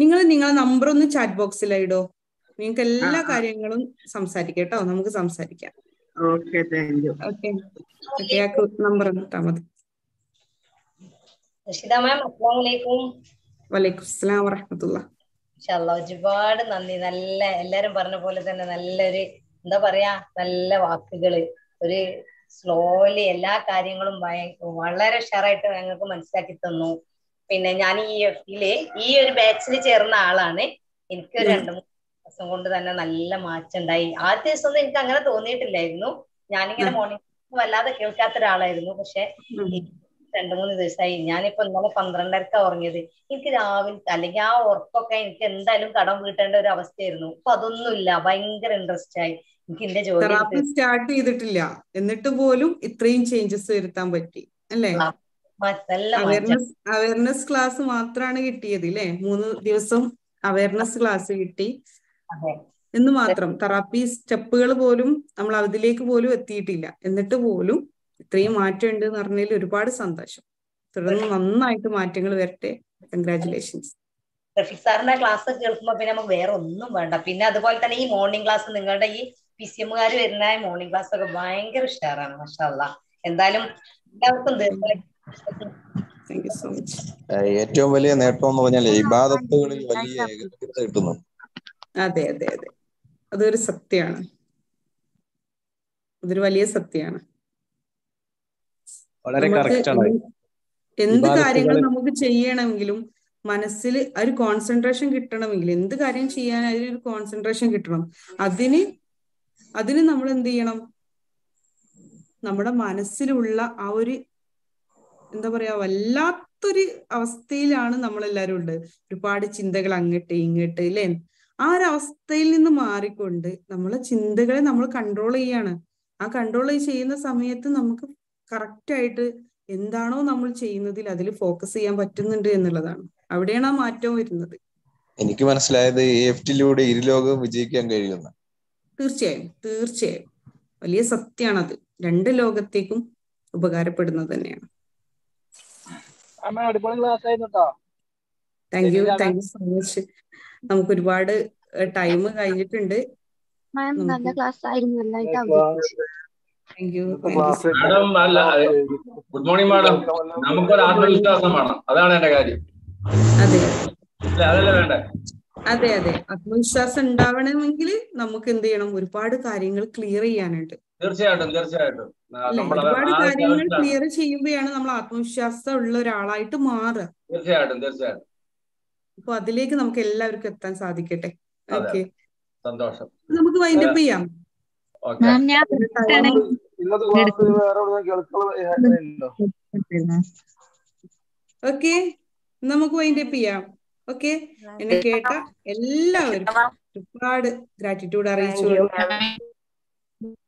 നിങ്ങൾ നിങ്ങളെ നമ്പർ ഒന്ന് ചാറ്റ് ബോക്സിലായിടോ നിങ്ങൾക്ക് എല്ലാ കാര്യങ്ങളും സംസാരിക്കട്ടോ നമുക്ക് സംസാരിക്കാം okay thank you okay number ഒന്ന് ഇട്ടാ മതി റഷിദ മാം അസ്സലാമു അലൈക്കും. വലൈക്കും അസ്സലാം വറഹ്മത്തുള്ളാഹ്. ഇൻഷാല്ലാ ഒരുപാട് നന്ദി. നല്ല എല്ലാരും പറഞ്ഞ പോലെ തന്നെ നല്ലൊരു എന്താ പറയാ നല്ല വാക്കുകള്, ഒരു സ്ലോലി എല്ലാ കാര്യങ്ങളും വളരെ ഉഷാറായിട്ട് ഞങ്ങൾക്ക് മനസ്സിലാക്കി തന്നു. പിന്നെ ഞാൻ ഈ ഒരു ബാച്ചിൽ ചേർന്ന ആളാണ്. എനിക്ക് ഒരു 2-3 ദിവസം കൊണ്ട് തന്നെ നല്ല മാറ്റം ഉണ്ടായി. ആദ്യ ദിവസം ഒന്നും എനിക്ക് അങ്ങനെ തോന്നിയിട്ടില്ലായിരുന്നു. ഞാനിങ്ങനെ മോർണിംഗ് വല്ലാതെ കേൾക്കാത്ത ഒരാളായിരുന്നു. പക്ഷെ 2-3 ദിവസമായി ഞാനിപ്പോ ഇന്നലെ 12:30 ഉറങ്ങിയത്. എനിക്ക് രാവിലെ അല്ലെങ്കിൽ ആ ഉറക്കൊക്കെ എനിക്ക് എന്തായാലും കടം വീട്ടേണ്ട ഒരു അവസ്ഥയായിരുന്നു. അപ്പൊ അതൊന്നുമില്ല, ഭയങ്കര ഇൻട്രസ്റ്റ് ആയി എനിക്ക് എന്റെ ജോലി. സ്റ്റാർട്ട് ചെയ്തിട്ടില്ല എന്നിട്ട് പോലും ഇത്രയും ചേഞ്ചസ് വരുത്താൻ പറ്റി അല്ലേ? അവയർനെസ് ക്ലാസ് മാത്രമാണ് കിട്ടിയത് അല്ലേ? 3 ദിവസം അവയർനെസ് ക്ലാസ് കിട്ടി എന്ന് മാത്രം. തെറാപ്പി സ്റ്റെപ്പുകൾ പോലും നമ്മൾ അതിലേക്ക് പോലും എത്തിയിട്ടില്ല. എന്നിട്ട് പോലും ഇത്രയും മാറ്റം ഉണ്ട് എന്ന് പറഞ്ഞതിൽ ഒരുപാട് സന്തോഷം. തുടർന്ന് നന്നായിട്ട് മാറ്റങ്ങൾ വരട്ടെ. കൺഗ്രാറ്റുലേഷൻസ്. റഫീഖ് സാറിന്റെ ക്ലാസ് കേൾക്കുമ്പോ പിന്നെ നമുക്ക് വേറെ ഒന്നും വേണ്ട. പിന്നെ അതുപോലെ തന്നെ ഈ മോർണിംഗ് ക്ലാസ്, നിങ്ങളുടെ ഈ PCM കാർ വരുന്ന മോർണിംഗ് ക്ലാസ് ഒക്കെ ഭയങ്കര ഉഷാറാണ്. മാഷാ അല്ലാഹ്. എന്തായാലും എല്ലാവർക്കും ഏറ്റവും വലിയ നേട്ടം എന്ന് പറഞ്ഞാൽ ഇബാദത്തുകളിൽ വലിയ ഏകത്വത കിട്ടുന്നു. അതെ അതെ അതെ, അതൊരു സത്യമാണ്. അതൊരു വലിയ സത്യമാണ്. എന്ത് കാര്യങ്ങൾ നമുക്ക് ചെയ്യണമെങ്കിലും മനസ്സിൽ ഒരു കോൺസെൻട്രേഷൻ കിട്ടണമെങ്കിൽ, എന്ത് കാര്യം ചെയ്യാൻ അതിനൊരു കോൺസെൻട്രേഷൻ കിട്ടണം. അതിന് നമ്മൾ എന്ത് ചെയ്യണം? നമ്മുടെ മനസ്സിലുള്ള ആ ഒരു എന്താ പറയാ വല്ലാത്തൊരു അവസ്ഥയിലാണ് നമ്മളെല്ലാരും ഉണ്ട്. ഒരുപാട് ചിന്തകൾ അങ്ങോട്ട് ഇങ്ങോട്ട് അല്ലേ? ആ ഒരു അവസ്ഥയിൽ നിന്ന് മാറിക്കൊണ്ട് നമ്മളെ ചിന്തകളെ നമ്മൾ കൺട്രോൾ ചെയ്യാണ്. ആ കൺട്രോൾ ചെയ്യുന്ന സമയത്ത് നമുക്ക് കറക്റ്റ് ആയിട്ട് എന്താണോ നമ്മൾ ചെയ്യുന്നതിൽ അതിൽ ഫോക്കസ് ചെയ്യാൻ പറ്റുന്നുണ്ട് എന്നുള്ളതാണ്. അവിടെയാണ് ആ മാറ്റം വരുന്നത്. എനിക്ക് മനസ്സിലായത് എഫ്റ്റിലൂടെ ഇരുലോകവും വിജയിക്കാൻ കഴിയുന്ന. തീർച്ചയായും തീർച്ചയായും വലിയ സത്യമാണത്. 2 ലോകത്തേക്കും ഉപകാരപ്പെടുന്നത് തന്നെയാണ്. Thank you, thank you so much. നമുക്ക് ഒരുപാട് ടൈം കഴിഞ്ഞിട്ടുണ്ട്. Good morning madam. നമുക്കൊരു ആത്മവിശ്വാസമാണ്, അതാണ് എന്റെ കാര്യം. അതെ അതെ, ആത്മവിശ്വാസം ഉണ്ടാവണമെങ്കിൽ നമുക്ക് എന്ത് ചെയ്യണം? ഒരുപാട് കാര്യങ്ങൾ ക്ലിയർ ചെയ്യാനുണ്ട്. തീർച്ചയായിട്ടും തീർച്ചയായിട്ടും ഒരുപാട് കാര്യങ്ങൾ ക്ലിയർ ചെയ്യുമ്പോഴാണ് നമ്മൾ ആത്മവിശ്വാസം ഉള്ള ഒരാളായിട്ട് മാറുക. തീർച്ചയായിട്ടും തീർച്ചയായിട്ടും. അപ്പൊ അതിലേക്ക് നമുക്ക് എല്ലാവർക്കും എത്താൻ സാധിക്കട്ടെ. ഓക്കെ, സന്തോഷം. നമുക്ക് വൈൻഡപ്പ് ചെയ്യാം. ഓക്കെ, നമുക്ക് വൈൻഡപ്പ് ചെയ്യാം. ഓക്കെ, എന്നെ കേട്ട എല്ലാവർക്കും ഒരുപാട് ഗ്രാറ്റിറ്റ്യൂഡ് അറിയിച്ചു.